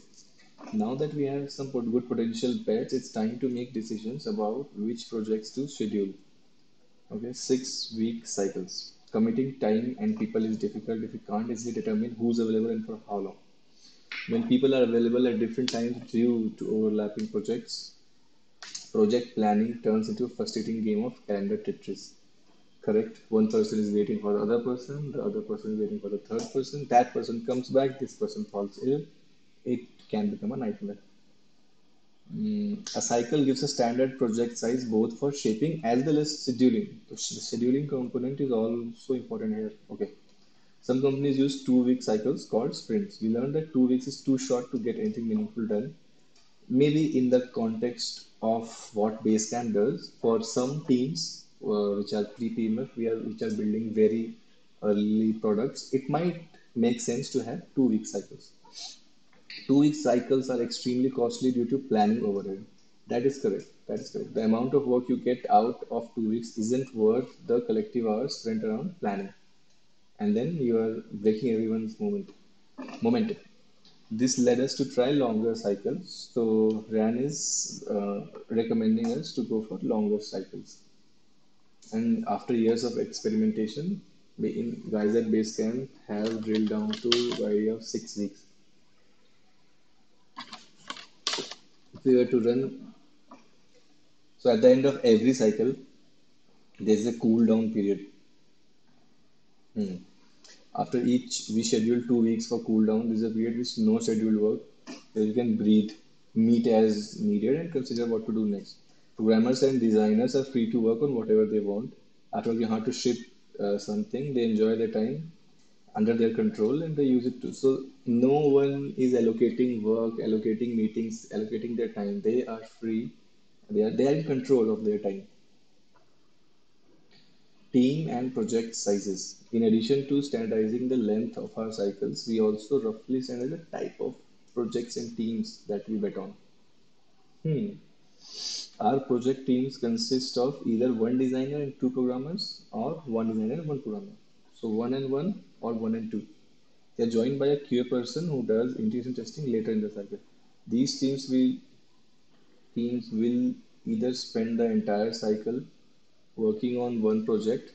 Now that we have some good potential bets, it's time to make decisions about which projects to schedule. Okay, six-week cycles. Committing time and people is difficult if you can't easily determine who's available and for how long. When people are available at different times due to overlapping projects, project planning turns into a frustrating game of calendar Tetris. Correct. One person is waiting for the other person. The other person is waiting for the third person. That person comes back. This person falls ill. It can become a nightmare. Mm, a cycle gives a standard project size both for shaping as well as scheduling. The scheduling component is also important here. Okay. Some companies use two-week cycles called sprints. We learned that two weeks is too short to get anything meaningful done. Maybe in the context of what Basecamp does for some teams, Uh, which are pre-PMF, we are which are building very early products, it might make sense to have two-week cycles. Two-week cycles are extremely costly due to planning overhead. That is correct. That is correct. The amount of work you get out of two weeks isn't worth the collective hours spent around planning. And then you are breaking everyone's moment. Momentum. This led us to try longer cycles. So Ryan is uh, recommending us to go for longer cycles. And after years of experimentation, in guys at Basecamp have drilled down to the idea of six weeks. If we were to run, so at the end of every cycle, there's a cool down period. Hmm. After each, we schedule two weeks for cool down. This is a period with no scheduled work, where you can breathe, meet as needed, and consider what to do next. Programmers and designers are free to work on whatever they want. After you have to ship uh, something, they enjoy their time under their control and they use it too. So no one is allocating work, allocating meetings, allocating their time. They are free. They are, they are in control of their time. Team and project sizes. In addition to standardizing the length of our cycles, we also roughly standardize the type of projects and teams that we bet on. Hmm. Our project teams consist of either one designer and two programmers or one designer and one programmer. So one and one or one and two. They are joined by a Q A person who does integration testing later in the cycle. These teams will, teams will either spend the entire cycle working on one project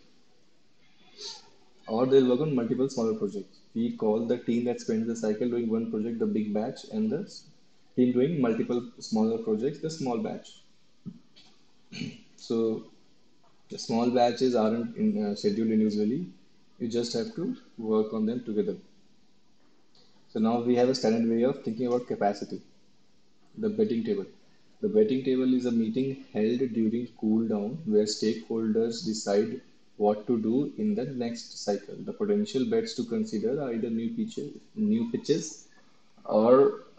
or they'll work on multiple smaller projects. We call the team that spends the cycle doing one project the big batch and the team doing multiple smaller projects the small batch. So the small batches aren't in, uh, scheduled individually. You just have to work on them together. So now we have a standard way of thinking about capacity. The betting table. The betting table is a meeting held during cool down where stakeholders decide what to do in the next cycle. The potential bets to consider are either new pitches, new pitches or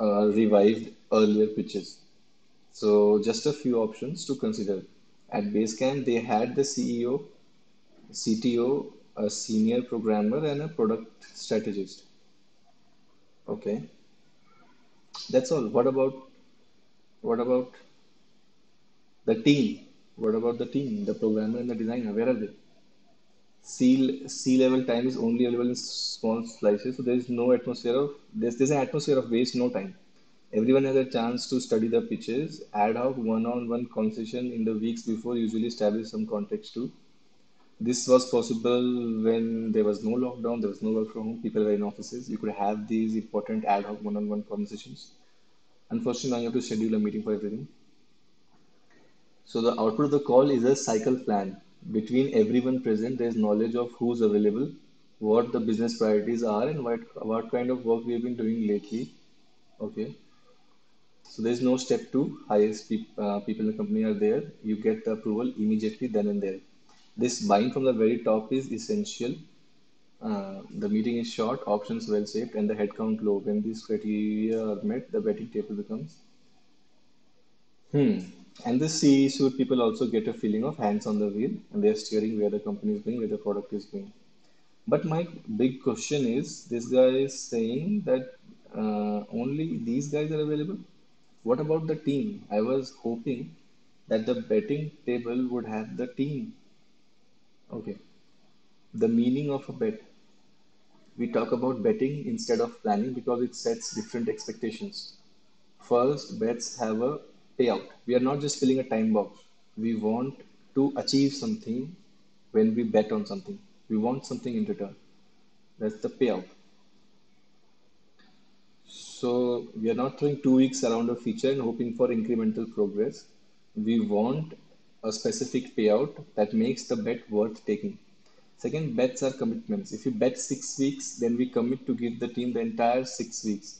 uh, revived earlier pitches. So just a few options to consider. At Basecamp, they had the C E O, C T O, a senior programmer, and a product strategist. Okay. That's all. What about, what about the team? What about the team, the programmer and the designer? Where are they? sea sea level time is only available in small slices, so there is no atmosphere of there's there's an atmosphere of waste, no time. Everyone has a chance to study the pitches. Ad hoc one-on-one conversation in the weeks before usually establish some context too. This was possible when there was no lockdown, there was no work from home, people were in offices. You could have these important ad hoc one-on-one conversations. Unfortunately, now you have to schedule a meeting for everything. So the output of the call is a cycle plan. Between everyone present, there is knowledge of who's available, what the business priorities are, and what, what kind of work we've been doing lately. Okay. So there's no step two. Highest pe uh, people in the company are there. You get the approval immediately, then and there. This buying from the very top is essential. Uh, the meeting is short, options well saved, and the headcount low. When these criteria are met, the betting table becomes. Hmm. And the C-suite people also get a feeling of hands on the wheel, and they're steering where the company is going, where the product is going. But my big question is, this guy is saying that uh, only these guys are available. What about the team? I was hoping that the betting table would have the team. Okay. The meaning of a bet. We talk about betting instead of planning because it sets different expectations. First, bets have a payout. We are not just filling a time box. We want to achieve something when we bet on something. We want something in return. That's the payout. So we are not throwing two weeks around a feature and hoping for incremental progress. We want a specific payout that makes the bet worth taking. Second, bets are commitments. If you bet six weeks, then we commit to give the team the entire six weeks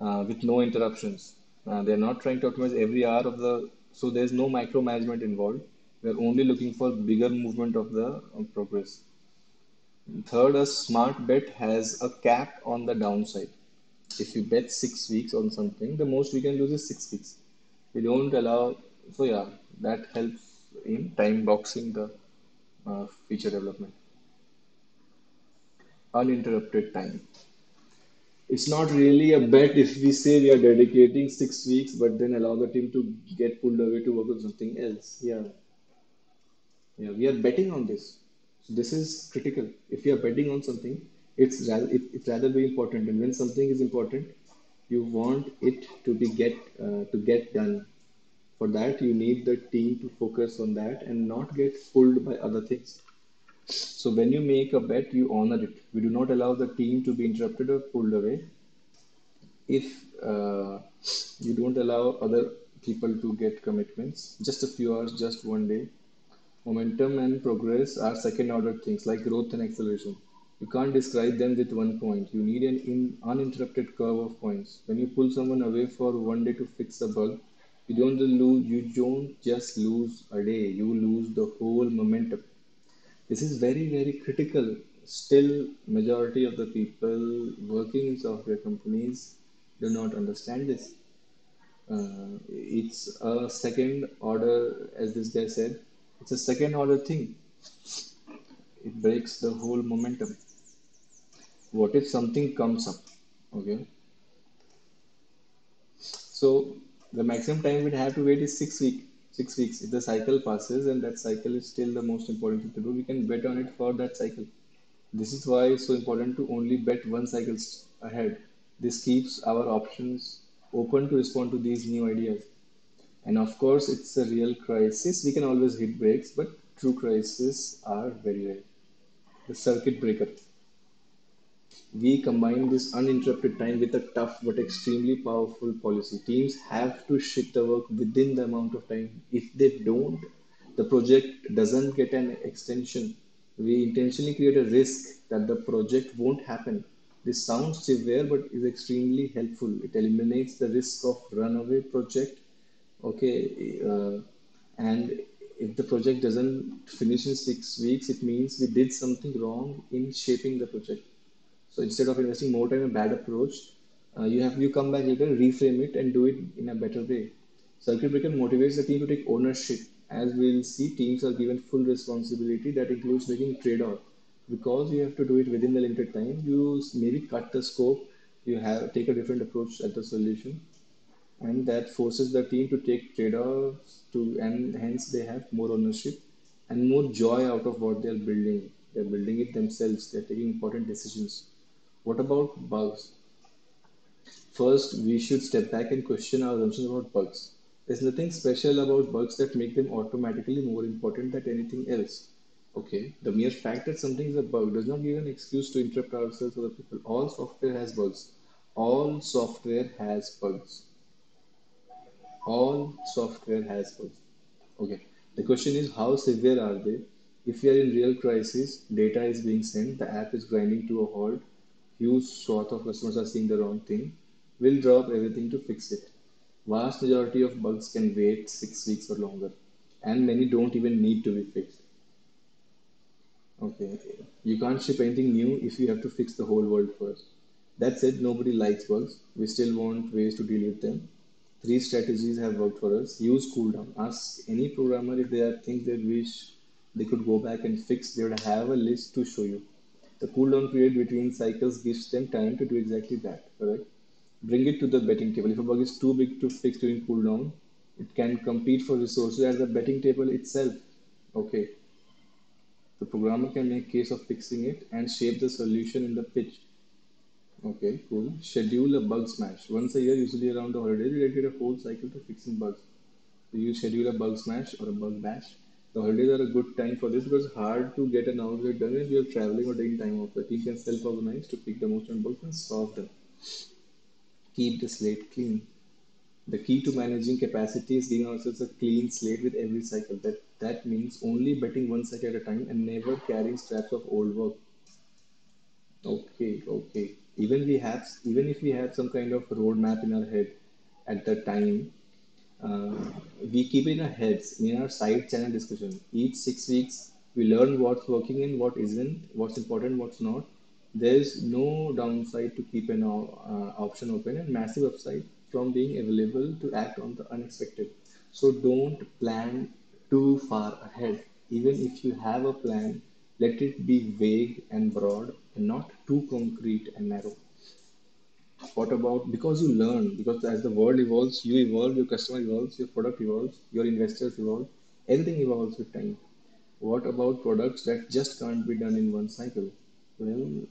uh, with no interruptions. Uh, they're not trying to optimize every hour of the, so there's no micromanagement involved. We're only looking for bigger movement of the of progress. Third, a smart bet has a cap on the downside. If you bet six weeks on something, the most we can lose is six weeks. We don't allow, so yeah, that helps in time boxing the uh, feature development. Uninterrupted time. It's not really a bet if we say we are dedicating six weeks, but then allow the team to get pulled away to work on something else. Yeah, yeah, we are betting on this. So this is critical. If you are betting on something, It's rather, it, it's rather be important, and when something is important, you want it to be get uh, to get done. For that, you need the team to focus on that and not get pulled by other things. So when you make a bet, you honor it. We do not allow the team to be interrupted or pulled away. If uh, you don't allow other people to get commitments, just a few hours, just one day. Momentum and progress are second-order things like growth and acceleration. You can't describe them with one point. You need an in, uninterrupted curve of points. When you pull someone away for one day to fix a bug, you don't lose. You don't just lose a day. You lose the whole momentum. This is very, very critical. Still, majority of the people working in software companies do not understand this. Uh, it's a second order, as this guy said. It's a second order thing. It breaks the whole momentum. What if something comes up? Okay. So the maximum time we'd have to wait is six weeks. Six weeks. If the cycle passes and that cycle is still the most important thing to do, we can bet on it for that cycle. This is why it's so important to only bet one cycle ahead. This keeps our options open to respond to these new ideas. And of course, it's a real crisis. We can always hit breaks, but true crises are very rare. The circuit breaker. We combine this uninterrupted time with a tough but extremely powerful policy. Teams have to shift the work within the amount of time. If they don't, the project doesn't get an extension. We intentionally create a risk that the project won't happen. This sounds severe but is extremely helpful. It eliminates the risk of runaway project. Okay, uh, and if the project doesn't finish in six weeks, it means we did something wrong in shaping the project. So instead of investing more time in a bad approach, uh, you have you come back later, reframe it, and do it in a better way. Circuit breaker motivates the team to take ownership. As we'll see, teams are given full responsibility that includes making trade-off. Because you have to do it within the limited time, you maybe cut the scope, you have take a different approach at the solution. And that forces the team to take trade-offs to, and hence they have more ownership and more joy out of what they're building. They're building it themselves. They're taking important decisions. What about bugs? First, we should step back and question our assumptions about bugs. There's nothing special about bugs that make them automatically more important than anything else. Okay, the mere fact that something is a bug does not give an excuse to interrupt ourselves or the people. All software has bugs. All software has bugs. All software has bugs. Okay, the question is, how severe are they? If we are in real crisis, data is being sent, the app is grinding to a halt, huge swath of customers are seeing the wrong thing, we'll drop everything to fix it. Vast majority of bugs can wait six weeks or longer, and many don't even need to be fixed. Okay, you can't ship anything new if you have to fix the whole world first. That said, nobody likes bugs. We still want ways to deal with them. Three strategies have worked for us. Use cooldown. Ask any programmer if there are things they wish they could go back and fix. They would have a list to show you. The cooldown period between cycles gives them time to do exactly that, correct? Bring it to the betting table. If a bug is too big to fix during cooldown, it can compete for resources at the betting table itself. Okay. The programmer can make case of fixing it and shape the solution in the pitch. Okay, cool. Schedule a bug smash. Once a year, usually around the holidays, we dedicate a whole cycle to fixing bugs. So you schedule a bug smash or a bug bash. The holidays are a good time for this because it's hard to get an outlet done if you're traveling or taking time off. The team can self-organize to pick the most important bugs and solve them. Keep the slate clean. The key to managing capacity is giving ourselves a clean slate with every cycle. That, that means only betting one cycle at a time and never carrying scraps of old work. Okay, okay. Even, we have, even if we have some kind of roadmap in our head at the time, uh, we keep it in our heads, in our side channel discussion. Each six weeks, we learn what's working and what isn't, what's important, what's not. There's no downside to keep an uh, option open and massive upside from being available to act on the unexpected. So don't plan too far ahead. Even if you have a plan, let it be vague and broad and not too concrete and narrow. What about, because you learn, because as the world evolves, you evolve, your customer evolves, your product evolves, your investors evolve, everything evolves with time. What about products that just can't be done in one cycle? Well,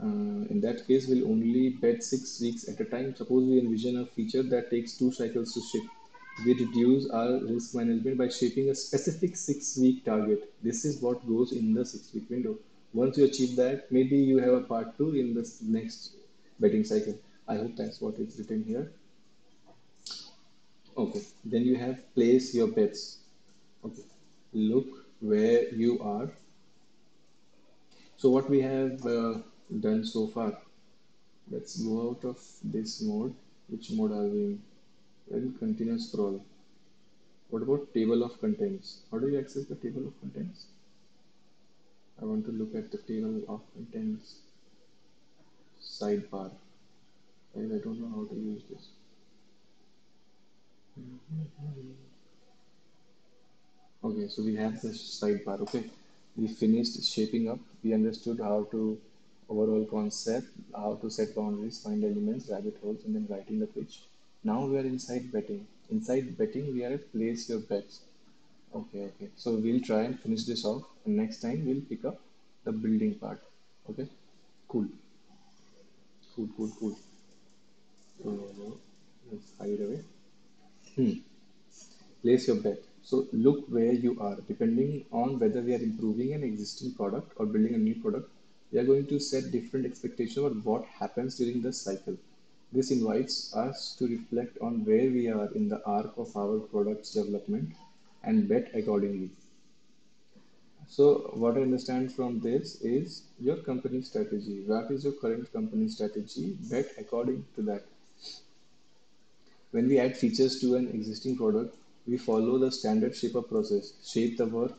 Uh, in that case, we'll only bet six weeks at a time. Suppose we envision a feature that takes two cycles to ship. We reduce our risk management by shaping a specific six-week target. This is what goes in the six-week window. Once you achieve that, maybe you have a part two in the next betting cycle. I hope that's what is written here. Okay, then you have place your bets. Okay, look where you are. So what we have... Uh, done so far. Let's go out of this mode. Which mode are we in? Then continue scroll. What about table of contents? How do you access the table of contents? I want to look at the table of contents sidebar. I don't know how to use this. Okay, so we have the sidebar. Okay, we finished shaping up. We understood how to overall concept, how to set boundaries, find elements, rabbit holes, and then writing the pitch. Now we are inside betting. Inside betting, we are at place your bets. Okay, okay. So we'll try and finish this off. And next time we'll pick up the building part. Okay, cool. Cool, cool, cool. So let's hide away. Hmm. Place your bet. So look where you are. Depending on whether we are improving an existing product or building a new product, we are going to set different expectations about what happens during the cycle. This invites us to reflect on where we are in the arc of our product's development and bet accordingly. So what I understand from this is your company strategy. What is your current company strategy? Bet according to that. When we add features to an existing product, we follow the standard shape-up process. Shape the work,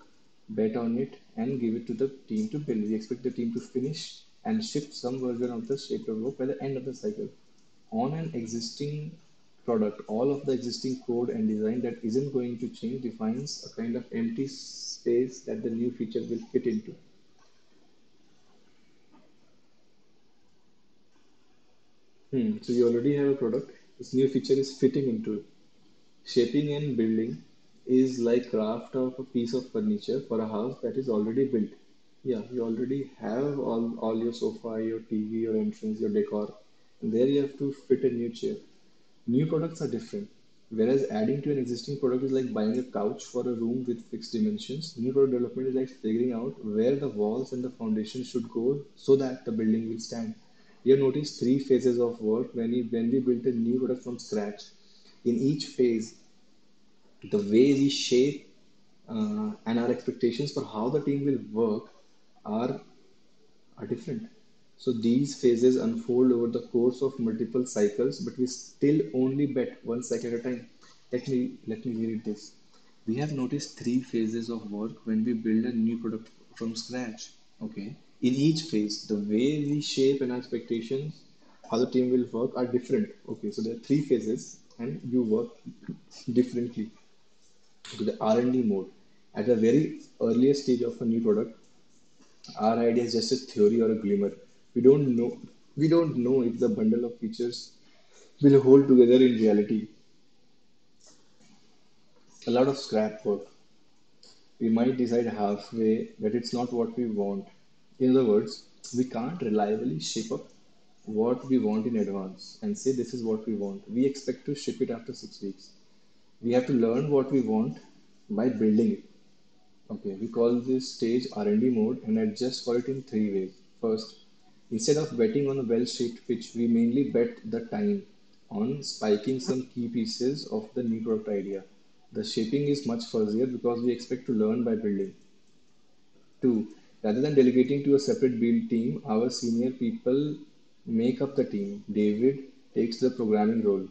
bet on it, and give it to the team to build. We expect the team to finish and ship some version of the shaped work by the end of the cycle. On an existing product, all of the existing code and design that isn't going to change defines a kind of empty space that the new feature will fit into. Hmm. So you already have a product. This new feature is fitting into it. Shaping and building is like craft of a piece of furniture for a house that is already built. Yeah, you already have all, all your sofa, your T V, your entrance, your decor. And there you have to fit a new chair. New products are different. Whereas adding to an existing product is like buying a couch for a room with fixed dimensions, new product development is like figuring out where the walls and the foundation should go so that the building will stand. You have noticed three phases of work when we, when we built a new product from scratch. In each phase, the way we shape uh, and our expectations for how the team will work are, are different. So these phases unfold over the course of multiple cycles, but we still only bet one cycle at a time. Let me, let me read this. We have noticed three phases of work when we build a new product from scratch. Okay. In each phase, the way we shape and our expectations, how the team will work are different. Okay. So there are three phases and you work differently. To the R and D mode. At the very earliest stage of a new product, our idea is just a theory or a glimmer. We don't know we don't know if the bundle of features will hold together in reality. A lot of scrap work. We might decide halfway that it's not what we want. In other words, we can't reliably shape up what we want in advance and say this is what we want. We expect to ship it after six weeks. We have to learn what we want by building it. Okay, we call this stage R and D mode and adjust for it in three ways. First, instead of betting on a well-shaped pitch, we mainly bet the time on spiking some key pieces of the new product idea. The shaping is much fuzzier because we expect to learn by building. Two, rather than delegating to a separate build team, our senior people make up the team. David takes the programming role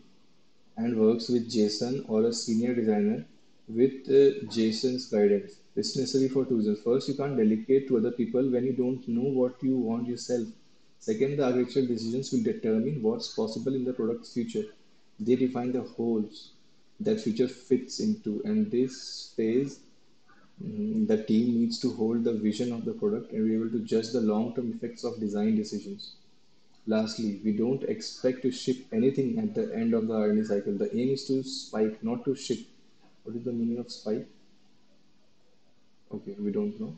and works with Jason or a senior designer with uh, Jason's guidance. It's necessary for two reasons. First, you can't delegate to other people when you don't know what you want yourself. Second, the architectural decisions will determine what's possible in the product's future. They define the holes that future fits into, and this phase, mm, the team needs to hold the vision of the product and be able to judge the long-term effects of design decisions. Lastly, we don't expect to ship anything at the end of the R and D cycle. The aim is to spike, not to ship. What is the meaning of spike? Okay, we don't know.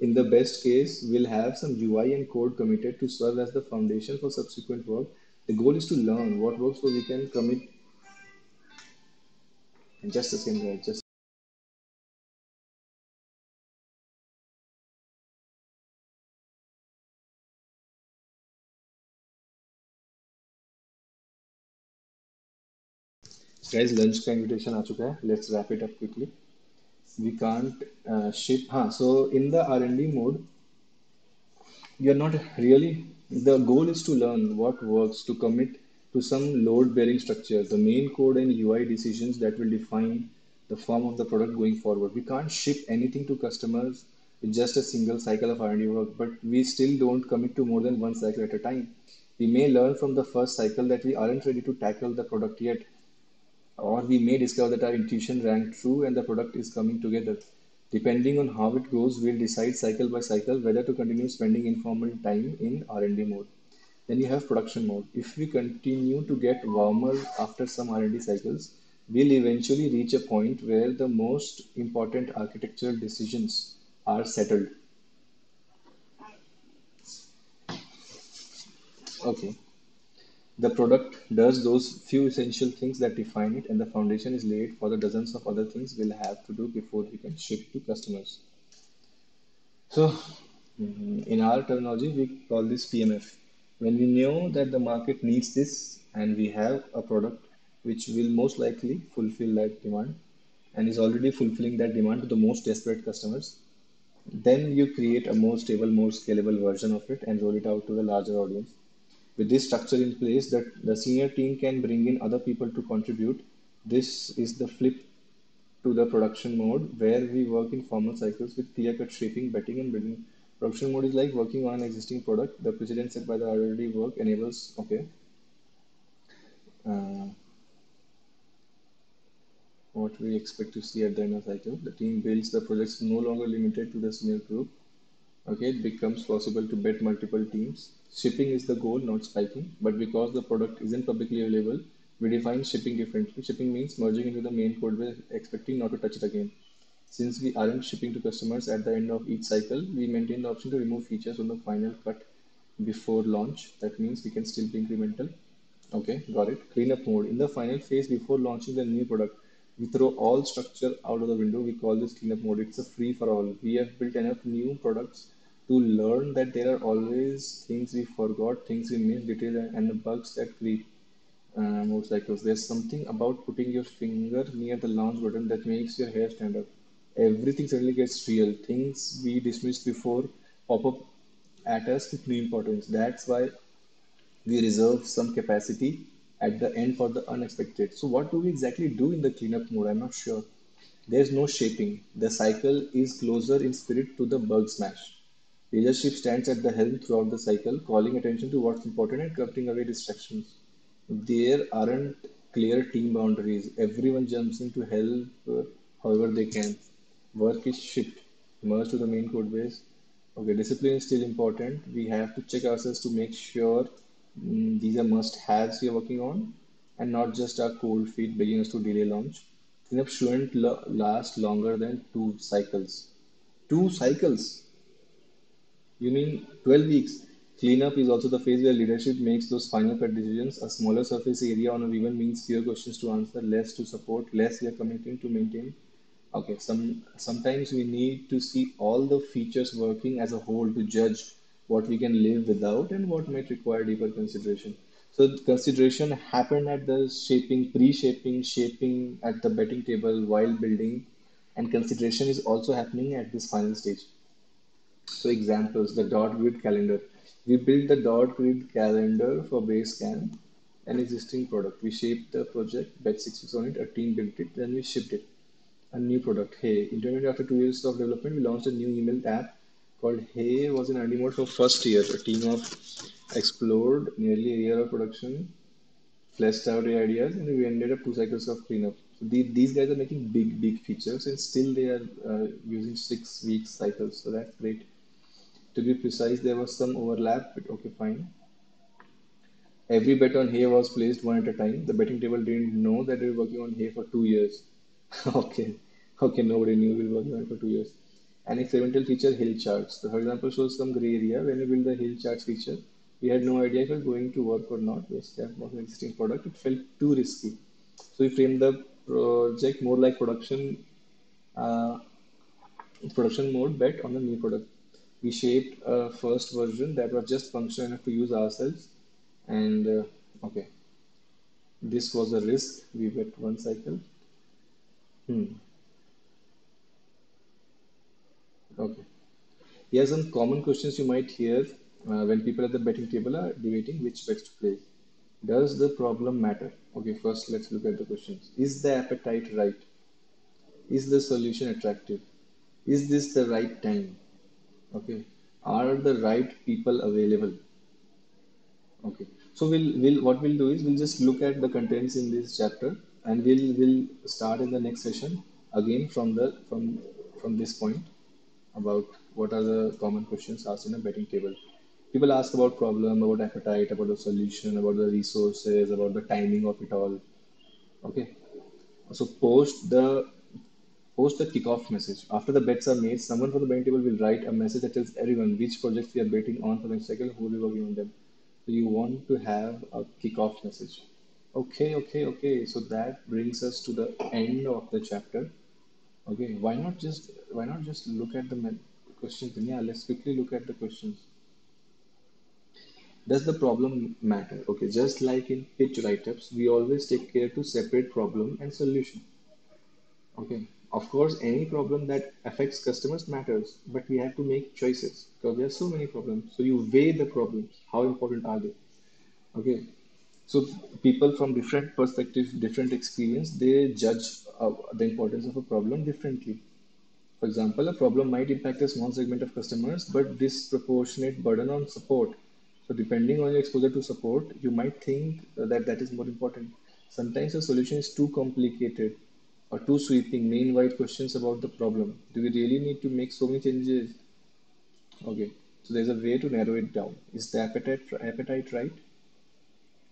In the best case, we'll have some U I and code committed to serve as the foundation for subsequent work. The goal is to learn what works so we can commit. And just the same way, just guys, lunch का invitation आ चुका है. Let's wrap it up quickly. We can't uh, ship. Huh, so in the R and D mode, you're not really. The goal is to learn what works to commit to some load-bearing structure, the main code and U I decisions that will define the form of the product going forward. We can't ship anything to customers with just a single cycle of R and D work, but we still don't commit to more than one cycle at a time. We may learn from the first cycle that we aren't ready to tackle the product yet, or we may discover that our intuition rang true and the product is coming together. Depending on how it goes, we'll decide cycle by cycle whether to continue spending informal time in R and D mode. Then you have production mode. If we continue to get warmer after some R and D cycles, we'll eventually reach a point where the most important architectural decisions are settled. Okay. The product does those few essential things that define it, and the foundation is laid for the dozens of other things we'll have to do before we can ship to customers. So, in our terminology, we call this P M F. When we know that the market needs this and we have a product which will most likely fulfill that demand and is already fulfilling that demand to the most desperate customers, then you create a more stable, more scalable version of it and roll it out to the larger audience. With this structure in place, that the senior team can bring in other people to contribute. This is the flip to the production mode, where we work in formal cycles with clear-cut shaping, betting, and building. Production mode is like working on an existing product. The precedent set by the already work enables, okay. Uh, what we expect to see at the end of the cycle. The team builds the projects no longer limited to the senior group. Okay, it becomes possible to bet multiple teams. Shipping is the goal, not spiking. But because the product isn't publicly available, we define shipping differently. Shipping means merging into the main code base, expecting not to touch it again. Since we aren't shipping to customers at the end of each cycle, we maintain the option to remove features on the final cut before launch. That means we can still be incremental. Okay, got it. Cleanup mode. In the final phase before launching the new product, we throw all structure out of the window. We call this cleanup mode. It's a free for all. We have built enough new products to learn that there are always things we forgot, things we missed, detail, and the bugs that creep uh, more cycles. There's something about putting your finger near the launch button that makes your hair stand up. Everything suddenly gets real. Things we dismissed before pop up at us with new importance. That's why we reserve some capacity at the end for the unexpected. So what do we exactly do in the cleanup mode? I'm not sure. There's no shaping. The cycle is closer in spirit to the bug smash. Leadership stands at the helm throughout the cycle, calling attention to what's important and cutting away distractions. There aren't clear team boundaries. Everyone jumps in to help uh, however they can. Work is shipped, merged to the main code base. Okay, discipline is still important. We have to check ourselves to make sure mm, these are must-haves we are working on and not just our cold feet begging us to delay launch. Cleanup shouldn't lo- last longer than two cycles. Two cycles? You mean twelve weeks? Cleanup is also the phase where leadership makes those final cut decisions. A smaller surface area on a ribbon means fewer questions to answer, less to support, less we are committing to maintain. Okay, some sometimes we need to see all the features working as a whole to judge what we can live without and what might require deeper consideration. So the consideration happened at the shaping, pre-shaping, shaping at the betting table while building, and consideration is also happening at this final stage. So examples, the dot grid calendar. We built the dot grid calendar for Basecamp, an existing product. We shaped the project, bet six weeks on it, a team built it, then we shipped it. A new product, Hey. Internet after two years of development, we launched a new email app called Hey. It was in R and D mode for first year. A team of explored nearly a year of production, fleshed out the ideas, and we ended up two cycles of cleanup. So the, these guys are making big, big features, and still they are uh, using six week cycles. So that's great. To be precise, there was some overlap, but okay, fine. Every bet on Hay was placed one at a time. The betting table didn't know that we were working on Hay for two years. okay, okay, nobody knew we were working on it for two years. An experimental feature, Hill Charts. The horizontal shows some gray area. When we built the Hill Charts feature, we had no idea if we were going to work or not. Basecamp was an existing product. It felt too risky. So we framed the project more like production, uh, production mode bet on the new product. We shaped a first version that was just functional enough to use ourselves. And uh, okay, this was a risk. We bet one cycle. Hmm. Okay. Here are some common questions you might hear uh, when people at the betting table are debating which bets to play. Does the problem matter? Okay, first let's look at the questions. Is the appetite right? Is the solution attractive? Is this the right time? Okay, are the right people available? Okay, so we'll we'll what we'll do is we'll just look at the contents in this chapter, and we'll we'll start in the next session again from the from from this point about what are the common questions asked in a betting table. People ask about problem, about appetite, about the solution, about the resources, about the timing of it all. Okay, so post the Post a kickoff message. After the bets are made, someone from the betting table will write a message that tells everyone which projects we are betting on for the next cycle, who will be working on them. So you want to have a kickoff message. Okay, okay, okay. So that brings us to the end of the chapter. Okay, why not just why not just look at the questions? Yeah, let's quickly look at the questions. Does the problem matter? Okay, just like in pitch write-ups, we always take care to separate problem and solution. Okay. Of course, any problem that affects customers matters, but we have to make choices because there are so many problems. So you weigh the problems. How important are they? Okay. So people from different perspectives, different experience, they judge uh, the importance of a problem differently. For example, a problem might impact a small segment of customers, but disproportionate burden on support. So depending on your exposure to support, you might think that that is more important. Sometimes the solution is too complicated or too sweeping, main-wide questions about the problem. Do we really need to make so many changes? Okay, so there's a way to narrow it down. Is the appetite appetite right?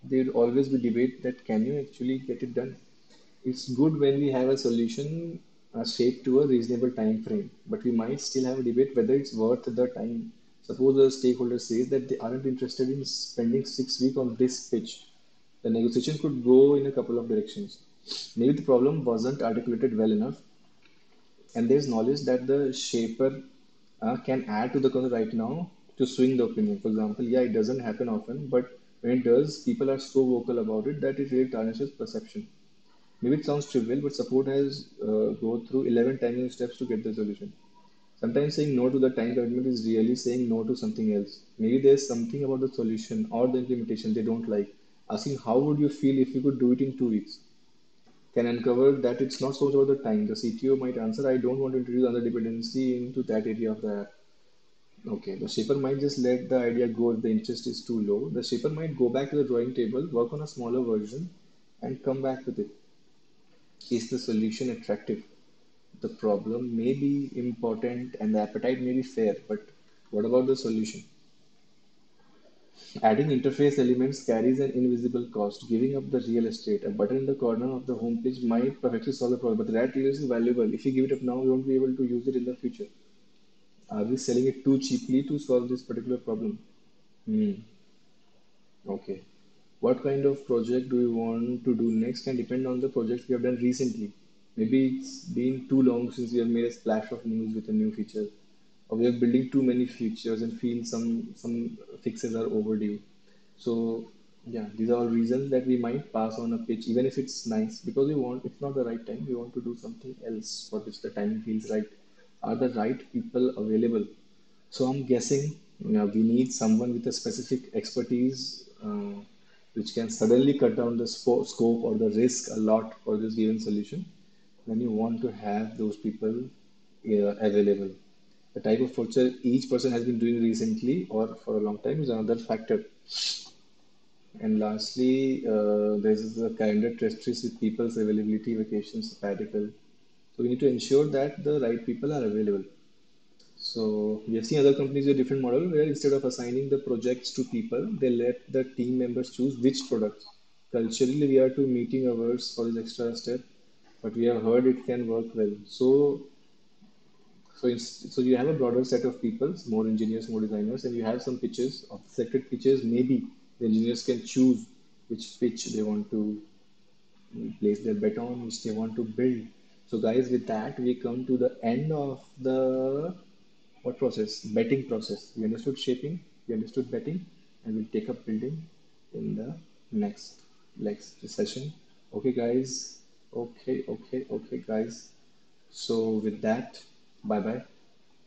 There will always be debate that can you actually get it done? It's good when we have a solution are shaped to a reasonable time frame, but we might still have a debate whether it's worth the time. Suppose the stakeholder says that they aren't interested in spending six weeks on this pitch. The negotiation could go in a couple of directions. Maybe the problem wasn't articulated well enough, and there's knowledge that the shaper uh, can add to the conversation right now to swing the opinion. For example, yeah, it doesn't happen often, but when it does, people are so vocal about it that it really tarnishes perception. Maybe it sounds trivial, but support has uh, go through eleven timing steps to get the solution. Sometimes saying no to the time commitment is really saying no to something else. Maybe there's something about the solution or the implementation they don't like. Asking how would you feel if you could do it in two weeks can uncover that it's not so much about the time. The C T O might answer, I don't want to introduce another dependency into that area of the app. Okay, the shaper might just let the idea go if the interest is too low. The shaper might go back to the drawing table, work on a smaller version, and come back with it. Is the solution attractive? The problem may be important and the appetite may be fair, but what about the solution? Adding interface elements carries an invisible cost, giving up the real estate. A button in the corner of the home page might perfectly solve the problem, but that is valuable. If you give it up now, you won't be able to use it in the future. Are we selling it too cheaply to solve this particular problem? Hmm. Okay. What kind of project do we want to do next can depend on the projects we have done recently. Maybe it's been too long since we have made a splash of news with a new feature, or we are building too many features and feel some, some fixes are overdue. So yeah, these are all reasons that we might pass on a pitch, even if it's nice, because we want, it's not the right time. We want to do something else for which the timing feels right. Are the right people available? So I'm guessing, you know, we need someone with a specific expertise, uh, which can suddenly cut down the sp- scope or the risk a lot for this given solution. When you want to have those people uh, available. The type of project each person has been doing recently or for a long time is another factor. And lastly, uh, there's the calendar treasuries with people's availability, vacations, sabbatical. So we need to ensure that the right people are available. So we have seen other companies with different model where instead of assigning the projects to people, they let the team members choose which products. Culturally, we are to meeting hours for this extra step, but we have heard it can work well. So, so, it's, so you have a broader set of people, more engineers, more designers, and you have some pitches, of selected pitches. Maybe the engineers can choose which pitch they want to place their bet on, which they want to build. So guys, with that, we come to the end of the what process? Betting process. We understood shaping, we understood betting, and we'll take up building in the next, next session. Okay, guys. Okay, okay, okay, guys. So with that, bye-bye.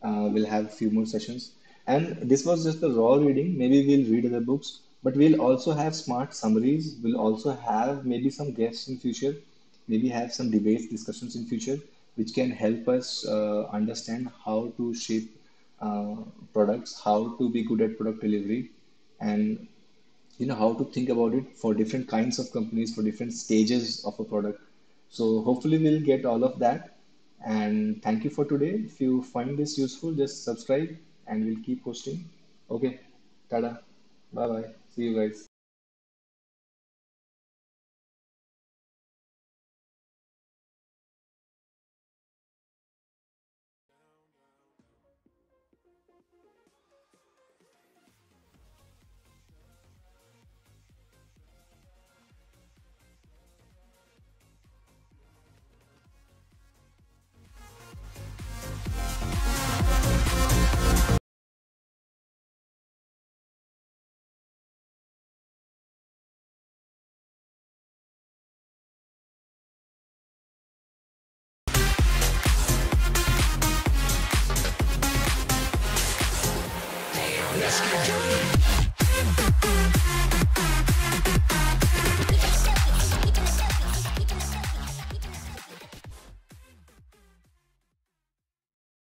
Uh, we'll have a few more sessions. And this was just the raw reading. Maybe we'll read other books, but we'll also have smart summaries. We'll also have maybe some guests in future, maybe have some debates, discussions in future, which can help us uh, understand how to shape uh, products, how to be good at product delivery, and you know how to think about it for different kinds of companies, for different stages of a product. So hopefully we'll get all of that. And thank you for today. If you find this useful, just subscribe and we'll keep posting. Okay. Tada. Bye-bye. See you guys.